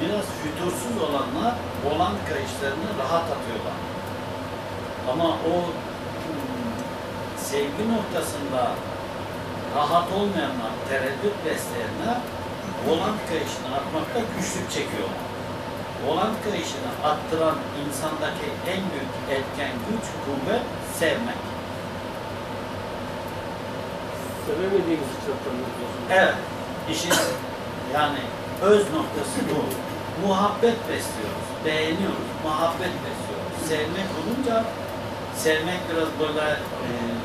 biraz fütursuz olanlar volant kayışlarını rahat atıyorlar. Ama o sevgi noktasında rahat olmayanlar, tereddüt besleyenler volant kayışını atmakta güçlük çekiyorlar. Volant kayışını attıran insandaki en büyük etken güç, kuvvet, sevmek. Sevemediğimiz için evet. İşin yani öz noktası bu. Muhabbet besliyoruz, beğeniyoruz, muhabbet besliyoruz. Sevmek olunca, sevmek biraz böyle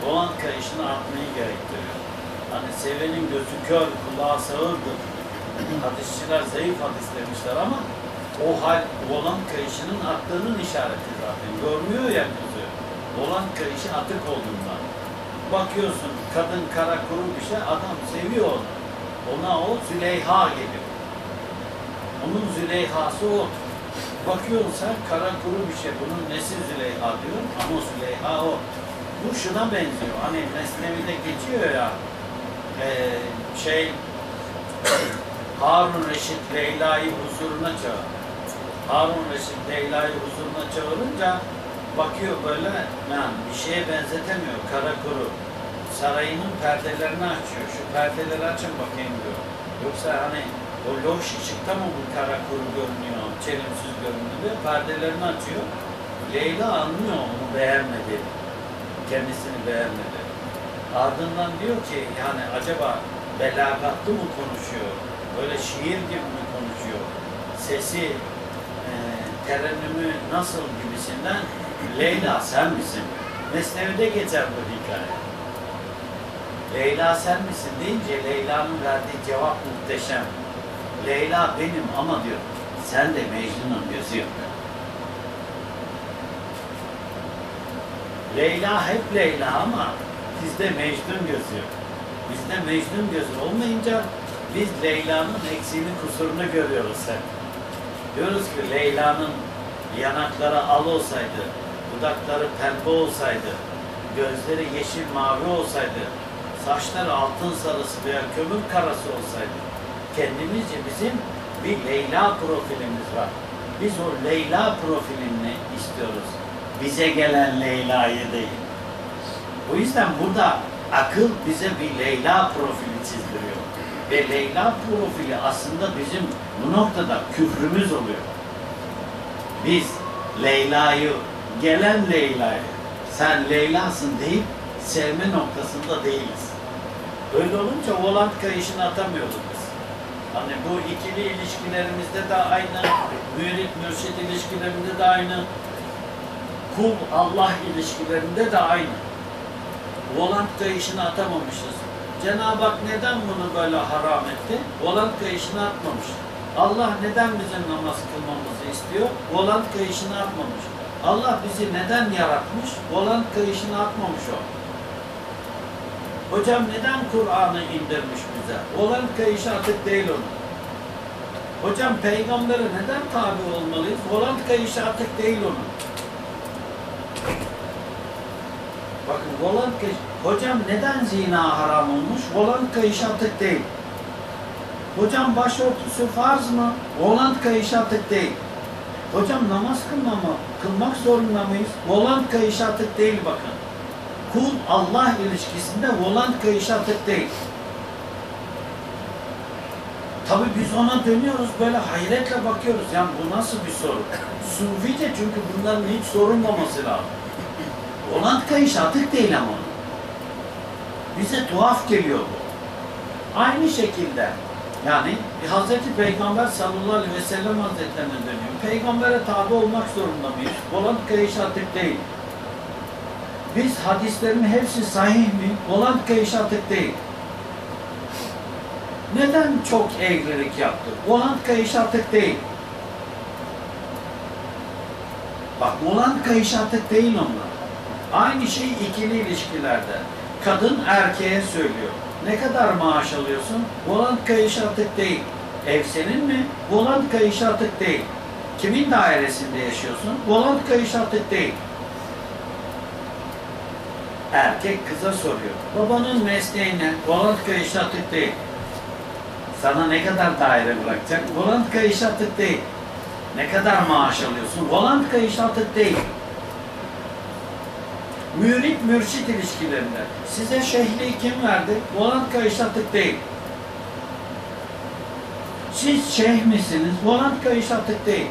volant kayışını atmayı gerektiriyor. Hani sevenin gözü kör, kulağı sağırdır. Hadisçiler zayıf hadis demişler ama o hal olan kayışının attığının işareti zaten. Görmüyor ya gözü. Olan kayışı atık olduğundan. Bakıyorsun kadın kara kuru bir şey, adam seviyor onu. Ona o Züleyha gelir. Onun Züleyhası o. Bakıyorsun sen kara kuru bir şey, bunun nesi Züleyha diyor ama o Züleyha o. Bu şuna benziyor. Hani Mesnevi'de geçiyor ya Harun Reşit Leyla'yı huzuruna çağırır. Harun Reşit Leyla'yı huzuruna çağırınca bakıyor böyle, yani bir şeye benzetemiyor, kara kuru. Sarayının perdelerini açıyor. Şu perdeleri açın bakayım diyor. Yoksa hani o loş ışıkta mı bu kara kuru görünüyor, çelimsiz görünüyor diyor. Perdelerini açıyor. Leyla anlıyor onu beğenmedi. Kendisini beğenmedi. Ardından diyor ki yani acaba belagatlı mı konuşuyor? Böyle şiir gibi mi konuşuyor? Sesi, terennümü nasıl gibisinden Leyla sen misin? Mesnevi'de geçer bu hikaye. Leyla sen misin deyince Leyla'nın verdiği cevap muhteşem. Leyla benim ama diyor sen de Mecnun'un gözü yok. Leyla hep Leyla ama bizde Mecnun gözü. Bizde Mecnun gözü olmayınca biz Leyla'nın eksiğini, kusurunu görüyoruz hep. Diyoruz ki Leyla'nın yanakları al olsaydı, dudakları pembe olsaydı, gözleri yeşil mavi olsaydı, saçları altın sarısı veya kömür karası olsaydı, kendimizce bizim bir Leyla profilimiz var. Biz o Leyla profilini istiyoruz. Bize gelen Leyla'yı değil. O yüzden burada akıl bize bir Leyla profili çizdiriyor. Ve Leyla profili aslında bizim bu noktada küfrümüz oluyor. Biz Leyla'yı, gelen Leyla'yı, sen Leyla'sın deyip sevme noktasında değiliz. Öyle olunca volant kayışını atamıyorduk biz. Hani bu ikili ilişkilerimizde de aynı, mürit mürşid ilişkilerinde de aynı, kul Allah ilişkilerinde de aynı. Volant kayışını atamamışız. Cenab-ı Hak neden bunu böyle haram etti? Volant kayışını atmamış. Allah neden bizim namaz kılmamızı istiyor? Volant kayışını atmamış. Allah bizi neden yaratmış? Volant kayışını atmamış o. Hocam neden Kur'an'ı indirmiş bize? Volant kayışı atık değil onun. Hocam peygambere neden tabi olmalıyız? Volant kayışı atık değil onun. Bakın volant kayışı. Hocam neden zina haram olmuş? Volant kayışı atık değil. Hocam başörtüsü farz mı? Volant kayışı atık değil. Hocam namaz kılmak zorunda mıyız? Volant kayışı atık değil bakın. Kul Allah ilişkisinde volant kayışı atık değil. Tabi biz ona dönüyoruz böyle hayretle bakıyoruz. Yani bu nasıl bir soru? Sufice çünkü bunların hiç sorulmaması lazım. Volant kayışı atık değil ama. Bize tuhaf geliyor bu. Aynı şekilde yani Hazreti Peygamber sallallahu aleyhi ve sellem hazretlerine dönüyor. Peygamber'e tabi olmak zorunda mıyız? Volant kayışı atık değil. Biz hadislerin hepsi sahih mi? Volant kayışı atık değil. Neden çok eğrilik yaptık? Volant kayışı atık değil. Bak volant kayışı atık değil onlar. Aynı şey ikili ilişkilerde. Kadın erkeğe söylüyor. Ne kadar maaş alıyorsun? Volant kayışı atık değil. Ev senin mi? Volant kayışı atık değil. Kimin dairesinde yaşıyorsun? Volant kayışı atık değil. Erkek kıza soruyor. Babanın mesleğine volant kayışı atık değil. Sana ne kadar daire bırakacak? Volant kayışı atık değil. Ne kadar maaş alıyorsun? Volant kayışı atık değil. Mürit mürşit ilişkilerinde size şeyhliği kim verdi? Volant kayışı atık değil. Siz şeyh misiniz? Volant kayışı atık değil.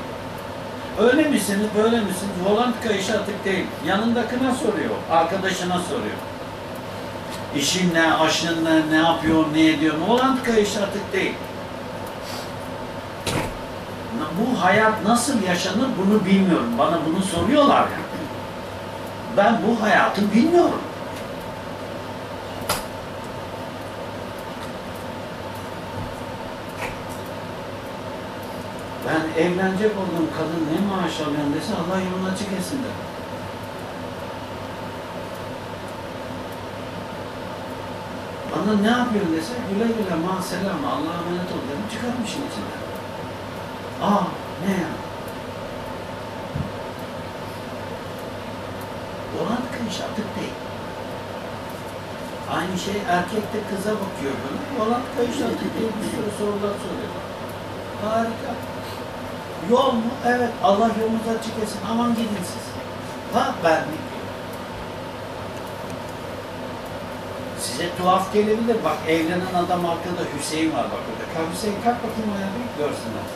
Öyle misiniz? Böyle misiniz? Volant kayışı atık değil. Yanındakine soruyor. Arkadaşına soruyor. İşin ne? Aşın ne? Ne yapıyorsun? Ne ediyorsun? Volant kayışı atık değil. Bu hayat nasıl yaşanır bunu bilmiyorum. Bana bunu soruyorlar ya. Ben bu hayatı bilmiyorum. evlenecek olan kadın ne maaş alıyorsun dese Allah yolunu açık etsin der. Bana ne yapıyorsun dese güle güle maselama Allah'a emanet ol derim, çıkarmışım içinden. Aa ne ya? Olan kış artık değil. Aynı şey erkek de kıza bakıyor böyle. Olan kış artık değil, bir sürü sorular soruyor. Harika. Yol mu? Evet. Allah yolumuzu açık etsin. Aman gidin siz. Ha vermek. Size tuhaf gelebilir. Bak evlenen adam arkada Hüseyin var bak orada. Kalk Hüseyin kalk bakayım ayağa bir görsünler.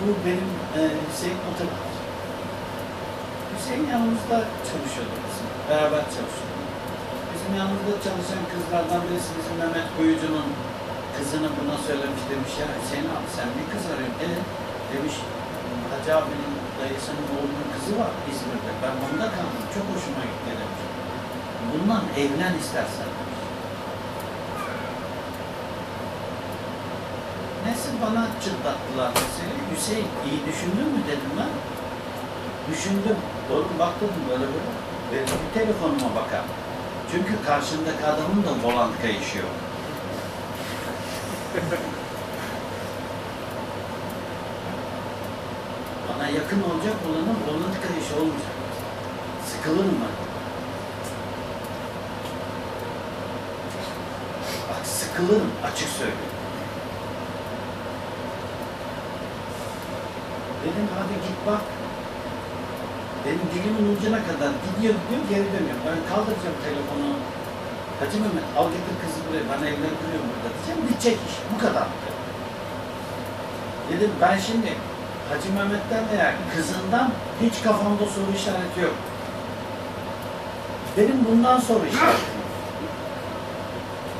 Bu benim Hüseyin otomatik. Hüseyin yanımızda çalışıyordu bizim. Beraber çalışıyordu. Bizim yanımızda çalışan kızlardan birisi bizim Mehmet Koyucu'nun kızını buna söylemiş demiş ya Hüseyin abi sen bir kız arıyorsun. Demiş Hacı abinin dayısının oğlunun kızı var İzmir'de. Ben onda kaldım. Çok hoşuma gitti demiş. Bundan evlen istersen. Neyse bana çıtlattılar meseleyi. Hüseyin iyi düşündün mü dedim ben. Düşündüm. Doğru baktım böyle böyle. Bir telefonuma bakar. Çünkü karşımdaki adamın da volant kayışıyor. Bana yakın olacak olanın volant kayışı olmayacak. Sıkılır mı? Bak sıkılırım açık söylüyorum. Dedim hadi git bak. Benim dilimin ucuna kadar gidiyor diyor geri dönüyor. Ben kaldıracağım telefonu. Hacı Mehmet al getir kızı buraya. Ben evlendiriyorum burada diyeceğim. Bitecek iş. Bu kadar. Dedim ben şimdi Hacı Mehmet'ten veya kızından hiç kafamda soru işareti yok. Benim bundan soru işareti.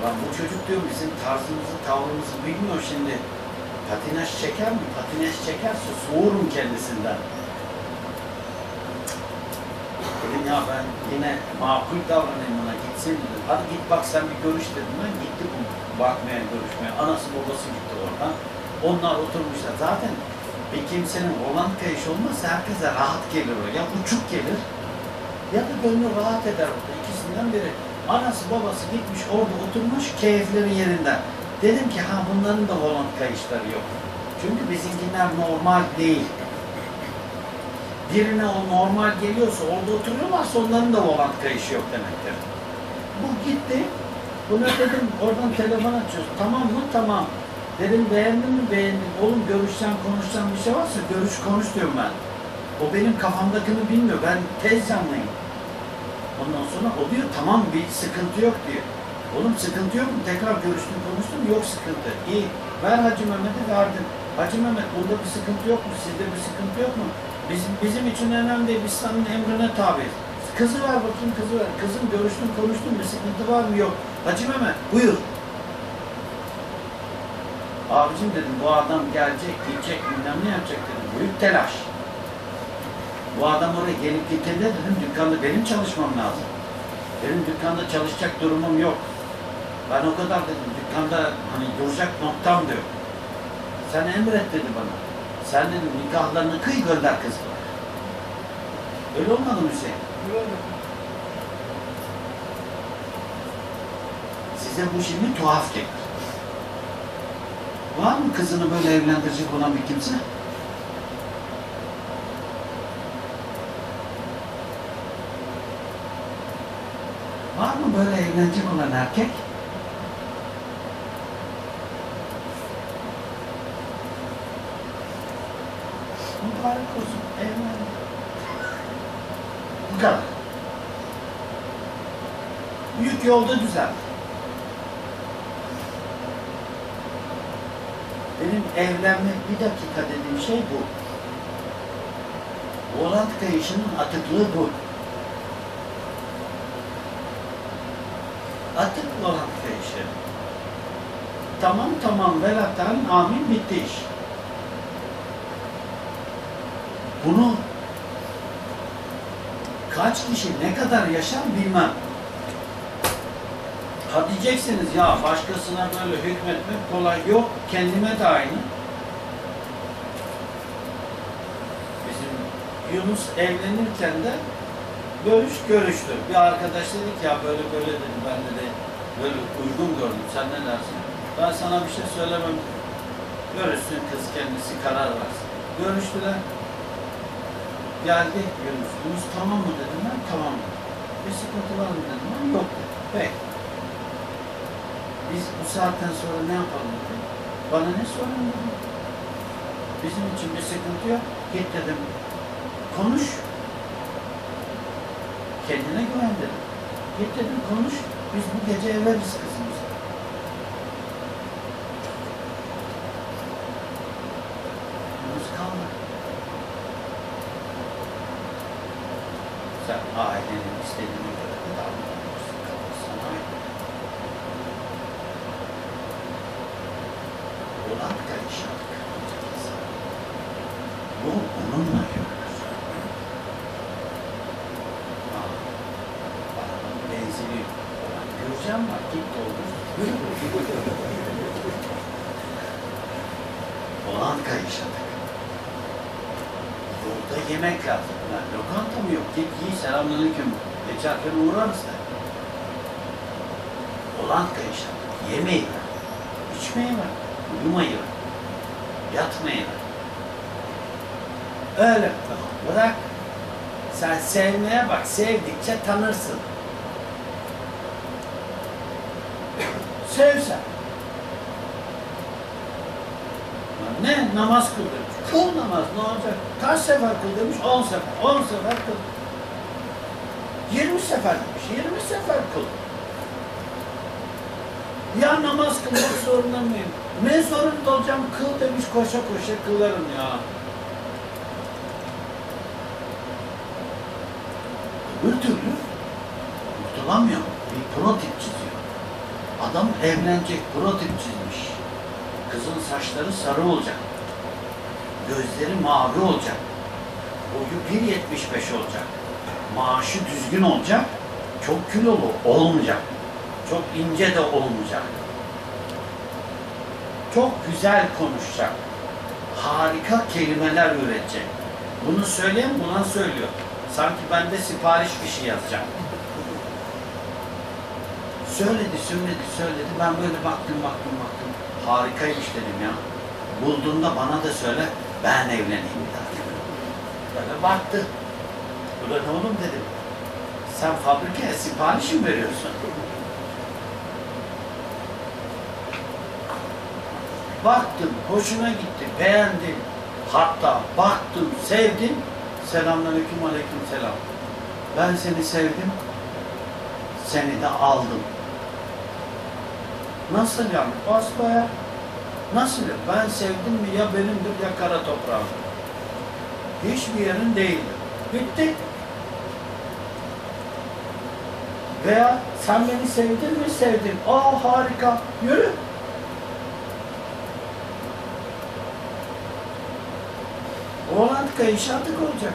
Lan bu çocuk diyor bizim tarzımızı, tavrımızı bilmiyor şimdi. Patinaj çeker mi? Patinaj çekerse soğurum kendisinden. Dedim ya ben yine makul davranayım ona gitsin dedim. Hadi git bak sen bir görüş dedim ben gitti bu bakmaya görüşmeye. Anası babası gitti oradan. Onlar oturmuşlar zaten bir kimsenin olan kayış olmazsa herkese rahat gelir o. Ya uçuk gelir ya da gönlü rahat eder orada ikisinden biri. Anası babası gitmiş orada oturmuş keyifleri yerinden. Dedim ki ha bunların da volant kayışları yok. Çünkü bizimkiler normal değil. Birine o normal geliyorsa orada oturuyorlarsa onların da volant kayışı yok demektir. Bu gitti. Buna dedim oradan telefon açıyoruz. Tamam mı? Tamam. Dedim beğendin mi? Beğendim. Oğlum görüşsen konuşsan bir şey varsa görüş konuş diyorum ben. O benim kafamdakini bilmiyor. Ben tez canlıyım. Ondan sonra o diyor tamam bir sıkıntı yok diyor. Oğlum sıkıntı yok mu? Tekrar görüştüm konuştum yok sıkıntı. İyi ver Hacı Mehmet'e verdim. Hacı Mehmet burada bir sıkıntı yok mu? Sizde bir sıkıntı yok mu? Bizim için önemli değil. Biz senin emrine tabiiz. Kızı ver bakayım kızı ver. Kızım görüştüm konuştum bir sıkıntı var mı? Yok. Hacı Mehmet buyur. Abicim dedim bu adam gelecek gidecek bilmem ne yapacak dedim. Büyük telaş. Bu adam oraya gelip gittiğinde dedim dükkanda benim çalışmam lazım. Benim dükkanda çalışacak durumum yok. Ben o kadar dedim dükkanda hani duracak noktam da yok. Sen emret dedi bana. Sen dedim nikahlarını kıy gönder kız bana. Öyle olmadı mı Hüseyin? Size bu şimdi tuhaf gelir. Var mı kızını böyle evlendirecek olan bir kimse? Var mı böyle evlenecek olan erkek? Mübarek olsun, evlen. Bu kadar. Yük yolda düzeldi. Benim evlenme bir dakika dediğim şey bu. Volant kayışının atıklığı bu. Atık volant kayışı. Tamam tamam velatan amin bitti iş. Bunu kaç kişi ne kadar yaşar bilmem. Ha diyeceksiniz ya başkasına böyle hükmetmek kolay yok. Kendime de aynı. Yunus evlenirken de görüştü. Bir arkadaş dedi ki ya böyle dedi, ben de böyle uygun gördüm, sen ne dersin? Ben sana bir şey söylemem. Görüşsün kız kendisi, karar versin. Görüştüler. Geldi Yunus. Yunus tamam mı dedim ben, tamam mı? Bir sıkıntı var mı dedim ben, yok dedim. Peki. Biz bu saatten sonra ne yapalım dedim. Bana ne sorun dedim. Bizim için bir sıkıntı yok. Git dedim. Konuş. Kendine güven dedim. Git dedim konuş. Biz bu gece evleriz kızımıza. Yunus kalmadı. Sen ailenin istediğini göre davranıyorsun. Kalırsan aile. Olan da inşallah kalacağız. Bu onunla yok. Hocam var, git doldur. Olan kayışadık. Yolda yemek lazım. Lan, lokanta mı yok? Git yiyin, selamünaleyküm. Geçerken uğrarız da. Olan kayışadık. Yemeği ver. İçmeyi ver. Uyumayı ver. Yatmayı ver. Öyle. Bırak. Sen sevmeye bak. Sevdikçe tanırsın. Sevsen. Ne? Namaz kıl demiş. Kıl namaz. Ne olacak? Kaç sefer kıl demiş? 10 sefer. 10 sefer kıl. 20 sefer demiş. 20 sefer kıl. Ya namaz kılmak zorunda mıyım? Ne zorunda olacağım? Kıl demiş. Koşa koşa kılarım ya. Öbür türlü kurtulamıyor. Bir protip çiziyor. Adam evlenecek, protip çizmiş. Kızın saçları sarı olacak. Gözleri mavi olacak. Boyu 1.75 olacak. Maaşı düzgün olacak. Çok kilolu olmayacak. Çok ince de olmayacak. Çok güzel konuşacak. Harika kelimeler üretecek. Bunu söyleyen buna söylüyor. Sanki ben de sipariş bir şey yazacağım. Söyledi. Ben böyle baktım. Harikaymış dedim ya. Bulduğunda bana da söyle, ben evleneyim bir daha. Böyle baktı. Ulan oğlum dedim. Sen fabrikaya sipariş mi veriyorsun? Baktım, hoşuna gitti, beğendim. Hatta baktım, sevdim. Selamünaleyküm, aleykümselam. Ben seni sevdim. Seni de aldım. Nasıl yani? Basbaya. Nasıl? Ben sevdim mi ya benimdir ya kara toprağım. Hiçbir yerin değildir. Bitti. Veya sen beni sevdin mi? Sevdim. Aa harika. Yürü. Olantka inşaatlık olacak.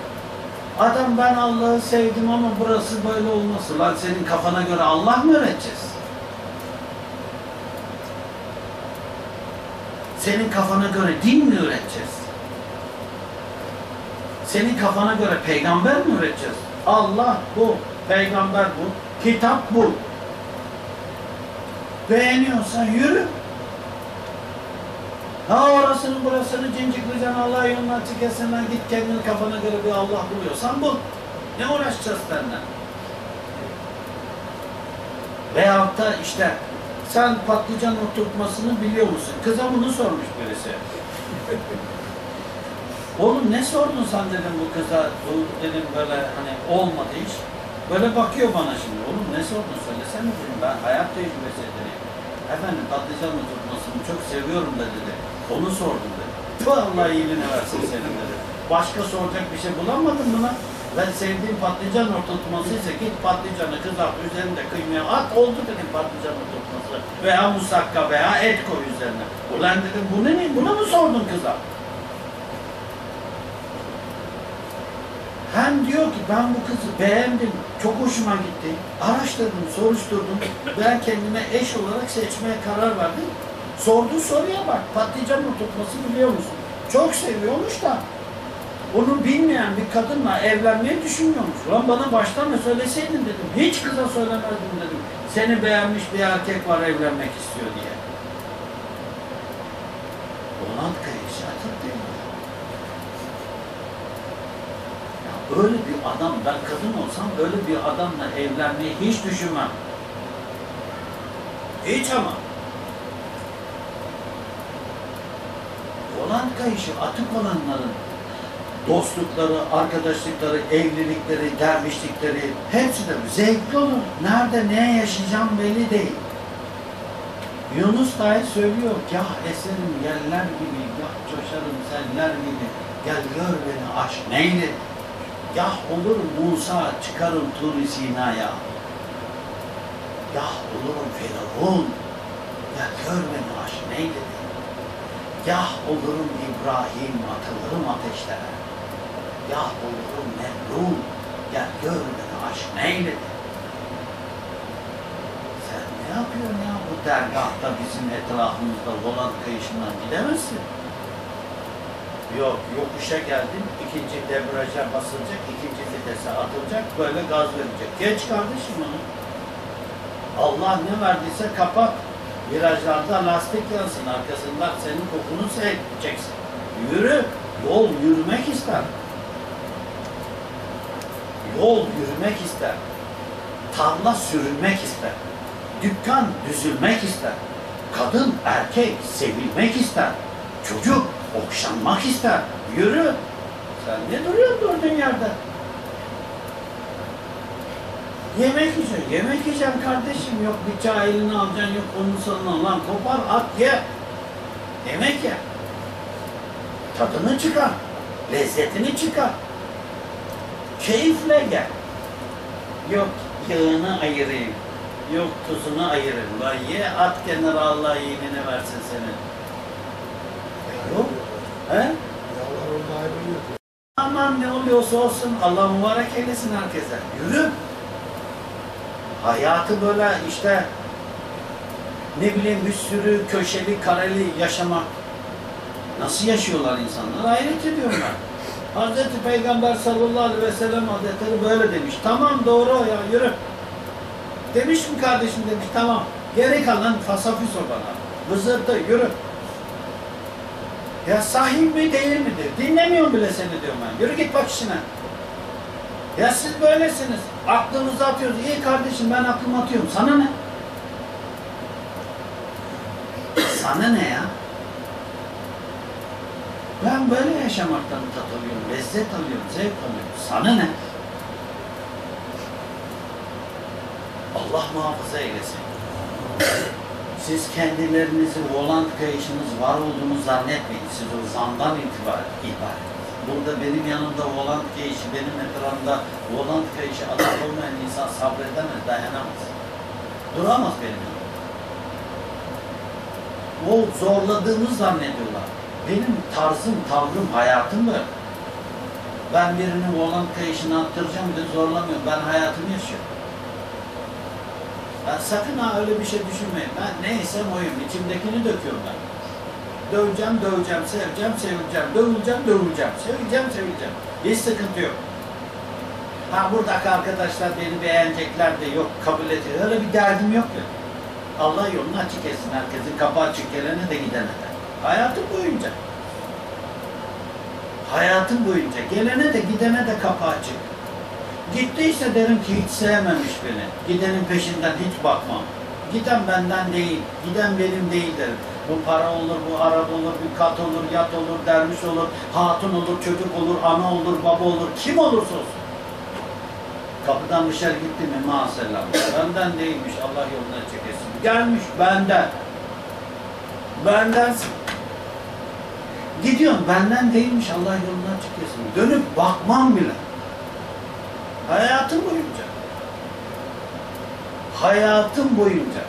Adam ben Allah'ı sevdim ama burası böyle olmasın. Lan senin kafana göre Allah mı öğreteceğiz? Senin kafana göre din mi öğreteceğiz? Senin kafana göre peygamber mi öğreteceğiz? Allah bu, peygamber bu, kitap bu. Beğeniyorsan yürü. Ha orasını burasını cinciklicen Allah'ı yoluna çıkasından git kendini kafana göre bir Allah buluyorsan bul. Ne uğraşacağız senden? Veyahut da işte sen patlıcan oturtmasını biliyor musun? Kıza bunu sormuş birisi. Oğlum ne sordun sen dedim bu kıza, bu dedim böyle hani olmadı hiç. Böyle bakıyor bana şimdi. Oğlum ne sordun söylesene dedim ben hayat tecrübesi edeyim. Efendim patlıcan oturtmasını çok seviyorum da dedi. Onu sordum dedi. Allah iyiliğini versin senin dedi. Başka soracak bir şey bulamadın mı lan? Ben sevdiğim patlıcan oturtmasıysa git patlıcanı kızart, üzerinde kıymaya at, oldu dedim patlıcan oturtması. Veya musakka veya et koy üzerine. Ulan dedim, bu ne? Buna mı sordun kıza? Hem diyor ki ben bu kızı beğendim, çok hoşuma gitti. Araştırdım, soruşturdum. Ben kendime eş olarak seçmeye karar verdim. Sorduğu soruya bak, patlıcan oturtması biliyor musun? Çok seviyormuş da. Bunu bilmeyen bir kadınla evlenmeyi düşünmüyormuş. Ulan bana baştan da söyleseydin dedim. Hiç kıza söylemezdim dedim. Seni beğenmiş bir erkek var, evlenmek istiyor diye. Ulan kayışat ettim. Ya öyle bir adam, ben kadın olsam öyle bir adamla evlenmeyi hiç düşünmem. Hiç ama. Olan kayışı atık olanların dostlukları, arkadaşlıkları, evlilikleri, dervişlikleri hepsi de zevkli olur. Nerede ne yaşayacağım belli değil. Yunus dahi söylüyor, gah eserim yeller gibi, gah coşarım seller gibi, gel gör beni aşk neydi? Gah olur Musa, çıkarım Tur-i Sina'ya. Gah olurum Firavun, gel gör beni aşk neydi? Yah olurum İbrahim, atılırım ateşlere. Yah olurum Mecnun, gel gör beni aşk neyledi? Sen ne yapıyorsun ya bu dergahta, bizim etrafımızda olan kayışından gidemezsin. Yok, yokuşa geldim, ikinci debriyaja basılacak, ikinci vitese atılacak, böyle gaz verecek. Geç kardeşim onu. Allah ne verdiyse kapat. Virajlarda lastik yansın, arkasından senin kokunu seveceksin. Yürü, yol yürümek ister. Yol yürümek ister. Tarla sürülmek ister. Dükkan düzülmek ister. Kadın, erkek sevilmek ister. Çocuk okşanmak ister. Yürü. Sen ne duruyorsun durduğun yerde? Yemek yiyeceğim. Yemek yiyeceğim kardeşim. Yok bıçağı eline alacaksın, yok onun sonuna. Lan kopar, at, ye. Yemek ye. Tadını çıkar. Lezzetini çıkar. Keyifle gel. Yok yağını ayırayım. Yok tuzunu ayırayım. Lan ye, at kenara, Allah iyiliğini versin seni. Yok. He? Aman ne oluyorsa olsun, Allah mübarek eylesin herkese. Yürü. Hayatı böyle işte ne bileyim bir sürü köşeli, kareli yaşamak. Nasıl yaşıyorlar insanlar? Hayret ediyorum ben. Hazreti Peygamber sallallahu aleyhi ve sellem Hazretleri böyle demiş. Tamam doğru ya, yürü. Demiş mi kardeşim, demiş tamam. Geri kalan fasafiso bana. Hızır'da yürü. Ya sahip mi değil midir? Dinlemiyorum bile seni diyorum ben. Yürü git bak işine. Ya siz böylesiniz. Aklınızı atıyoruz. İyi kardeşim, ben aklımı atıyorum. Sana ne? Sana ne ya? Ben böyle yaşamaktan tat alıyorum, lezzet alıyorum, zevk alıyorum. Sana ne? Allah muhafaza eylesin. Siz kendilerinizi, volant kayışınız, var olduğunu zannetmeyin. Siz o zandan ibaret. Burada benim yanımda volant kayışı, benim etrafımda volant kayışı adam olmayan insan sabredemez, dayanamaz. Duramaz benim yanımda. O zorladığını zannediyorlar. Benim tarzım, tavrım, hayatım böyle. Ben birini volant kayışına attıracağım diye zorlamıyorum. Ben hayatımı yaşıyorum. Ben sakın ha öyle bir şey düşünmeyin. Ben neysem oyum, içimdekini döküyorum ben. Döveceğim, döveceğim, seveceğim, sevileceğim, dövüleceğim, dövüleceğim, seveceğim, sevileceğim. Hiç sıkıntı yok. Ha buradaki arkadaşlar beni beğenecekler de yok, kabul ediyor. Öyle bir derdim yok ya. Allah yolunu açık etsin herkesin, kapı açık gelene de gidene de. Hayatım boyunca. Hayatım boyunca. Gelene de gidene de kapı açık. Gittiyse derim ki hiç sevmemiş beni. Gidenin peşinden hiç bakmam. Giden benden değil, giden benim değil derim. Bu para olur, bu araba olur, bir kat olur, yat olur, derviş olur, hatun olur, çocuk olur, ana olur, baba olur, kim olursa olsun. Kapıdan dışarı gitti mi maazallah, benden değilmiş, Allah yoluna çekesin. Gelmiş benden. Bendensin. Gidiyorum, benden değilmiş, Allah yoluna çekesin. Dönüp bakmam bile. Hayatım boyunca. Hayatım boyunca.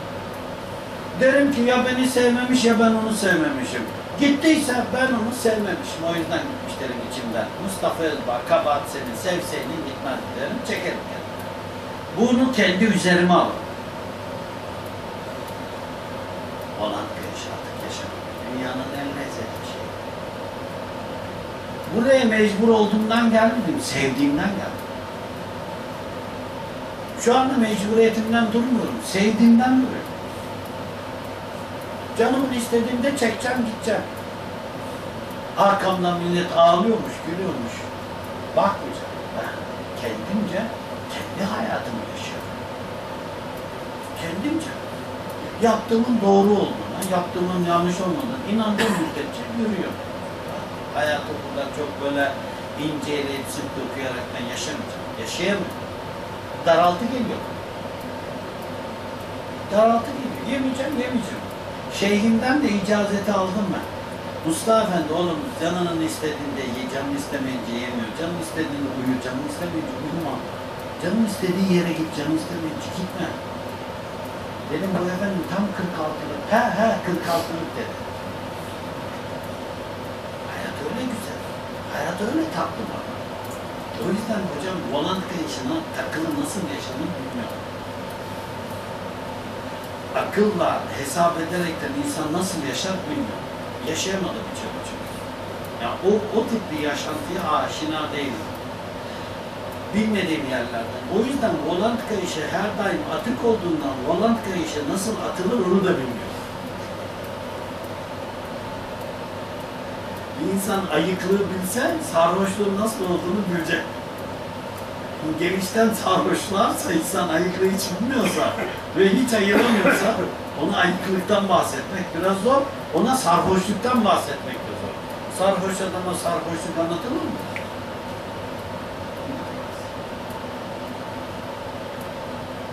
Derim ki ya beni sevmemiş ya ben onu sevmemişim. Gittiyse ben onu sevmemişim. O yüzden gitmiş derim içimden. Mustafa Özbağ, kabahat senin, sevseydin gitmez derim. Çekerim kendimi. Bunu kendi üzerime alırım. Olan bir iş artık yaşamak. Dünyanın en lezzetli şeyi. Buraya mecbur olduğumdan gelmedim, sevdiğimden geldim. Şu anda mecburiyetimden durmuyorum, sevdiğimden duruyorum. Canımın istediğimde çekeceğim, gideceğim. Arkamdan millet ağlıyormuş, gülüyormuş. Bakmayacağım. Ben kendimce, kendi hayatımı yaşıyorum. Kendimce. Yaptığımın doğru olduğuna, yaptığımın yanlış olmadığına inandığım müddetçe yürüyor. Hayatı burada çok böyle inceleyip sık dokuyarak ben yaşamayacağım. Yaşayamıyorum. Daraltı geliyor. Daraltı geliyor. Yemeyeceğim. Şeyhimden de icazeti aldım ben. Mustafa Efendi, oğlum canının istediğinde ye, canın istemeyince yemiyor, canın istediğinde uyuyor, canın istemeyince uyuma. Canın istediği yere git, canın istemeyince gitme. Dedim bu efendim tam 46'lık, he 46'lık dedi. Hayat öyle güzel, hayat öyle tatlı bana. O yüzden hocam Hollanda yaşına takılı nasıl yaşanır bilmiyorum. Akılla hesap ederekten insan nasıl yaşar bilmiyorum. Yaşayamadım hiç ama çünkü. Yani o tip bir yaşantıya aşina değilim. Bilmediğim yerlerden. O yüzden Hollandka işe her daim atık olduğundan Hollandka işe nasıl atılır onu da bilmiyorum. Bir insan ayıklığı bilse sarhoşluğun nasıl olduğunu bilecek. Genişten sarhoşlarsa insan ayıklığı hiç bilmiyorsa ve hiç ayıramıyorsa ona ayıklıktan bahsetmek biraz zor, ona sarhoşluktan bahsetmek de zor. Sarhoş adama sarhoşluk anlatılır mı?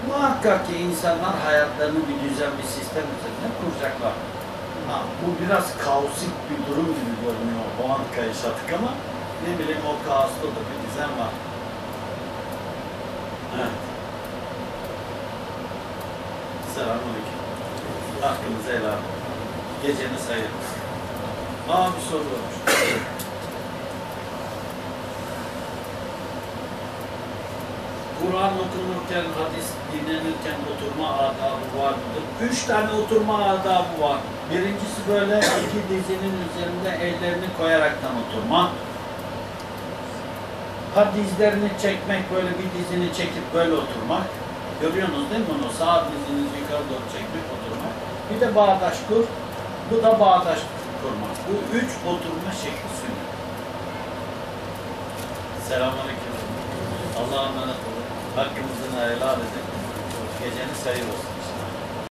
Muhakkak ki insanlar hayatlarını bir düzen, bir sistem üzerinde kuracaklar. Ha, bu biraz kaosik bir durum gibi görünüyor o an kayışatık ama ne bileyim o kaosta da bir düzen var. Evet. Selamünaleyküm. Hakkınızı helal olsun. Geceni sayılır. Aa bir soru olmuş. Kur'an okunurken, hadis dinlenirken oturma adabı var mıdır? 3 tane oturma adabı var. Birincisi böyle iki dizinin üzerinde ellerini koyaraktan oturma. Ha dizlerini çekmek, böyle bir dizini çekip böyle oturmak. Görüyorsunuz değil mi onu? Sağ dizinizi yukarı doğru çekmek, oturmak. Bir de bağdaş kur. Bu da bağdaş kurmak. Bu 3 oturma şekli sünnet. Selamünaleyküm. Allah'a emanet olun. Hakkımızın helal edin. Geceniz hayırlı olsun.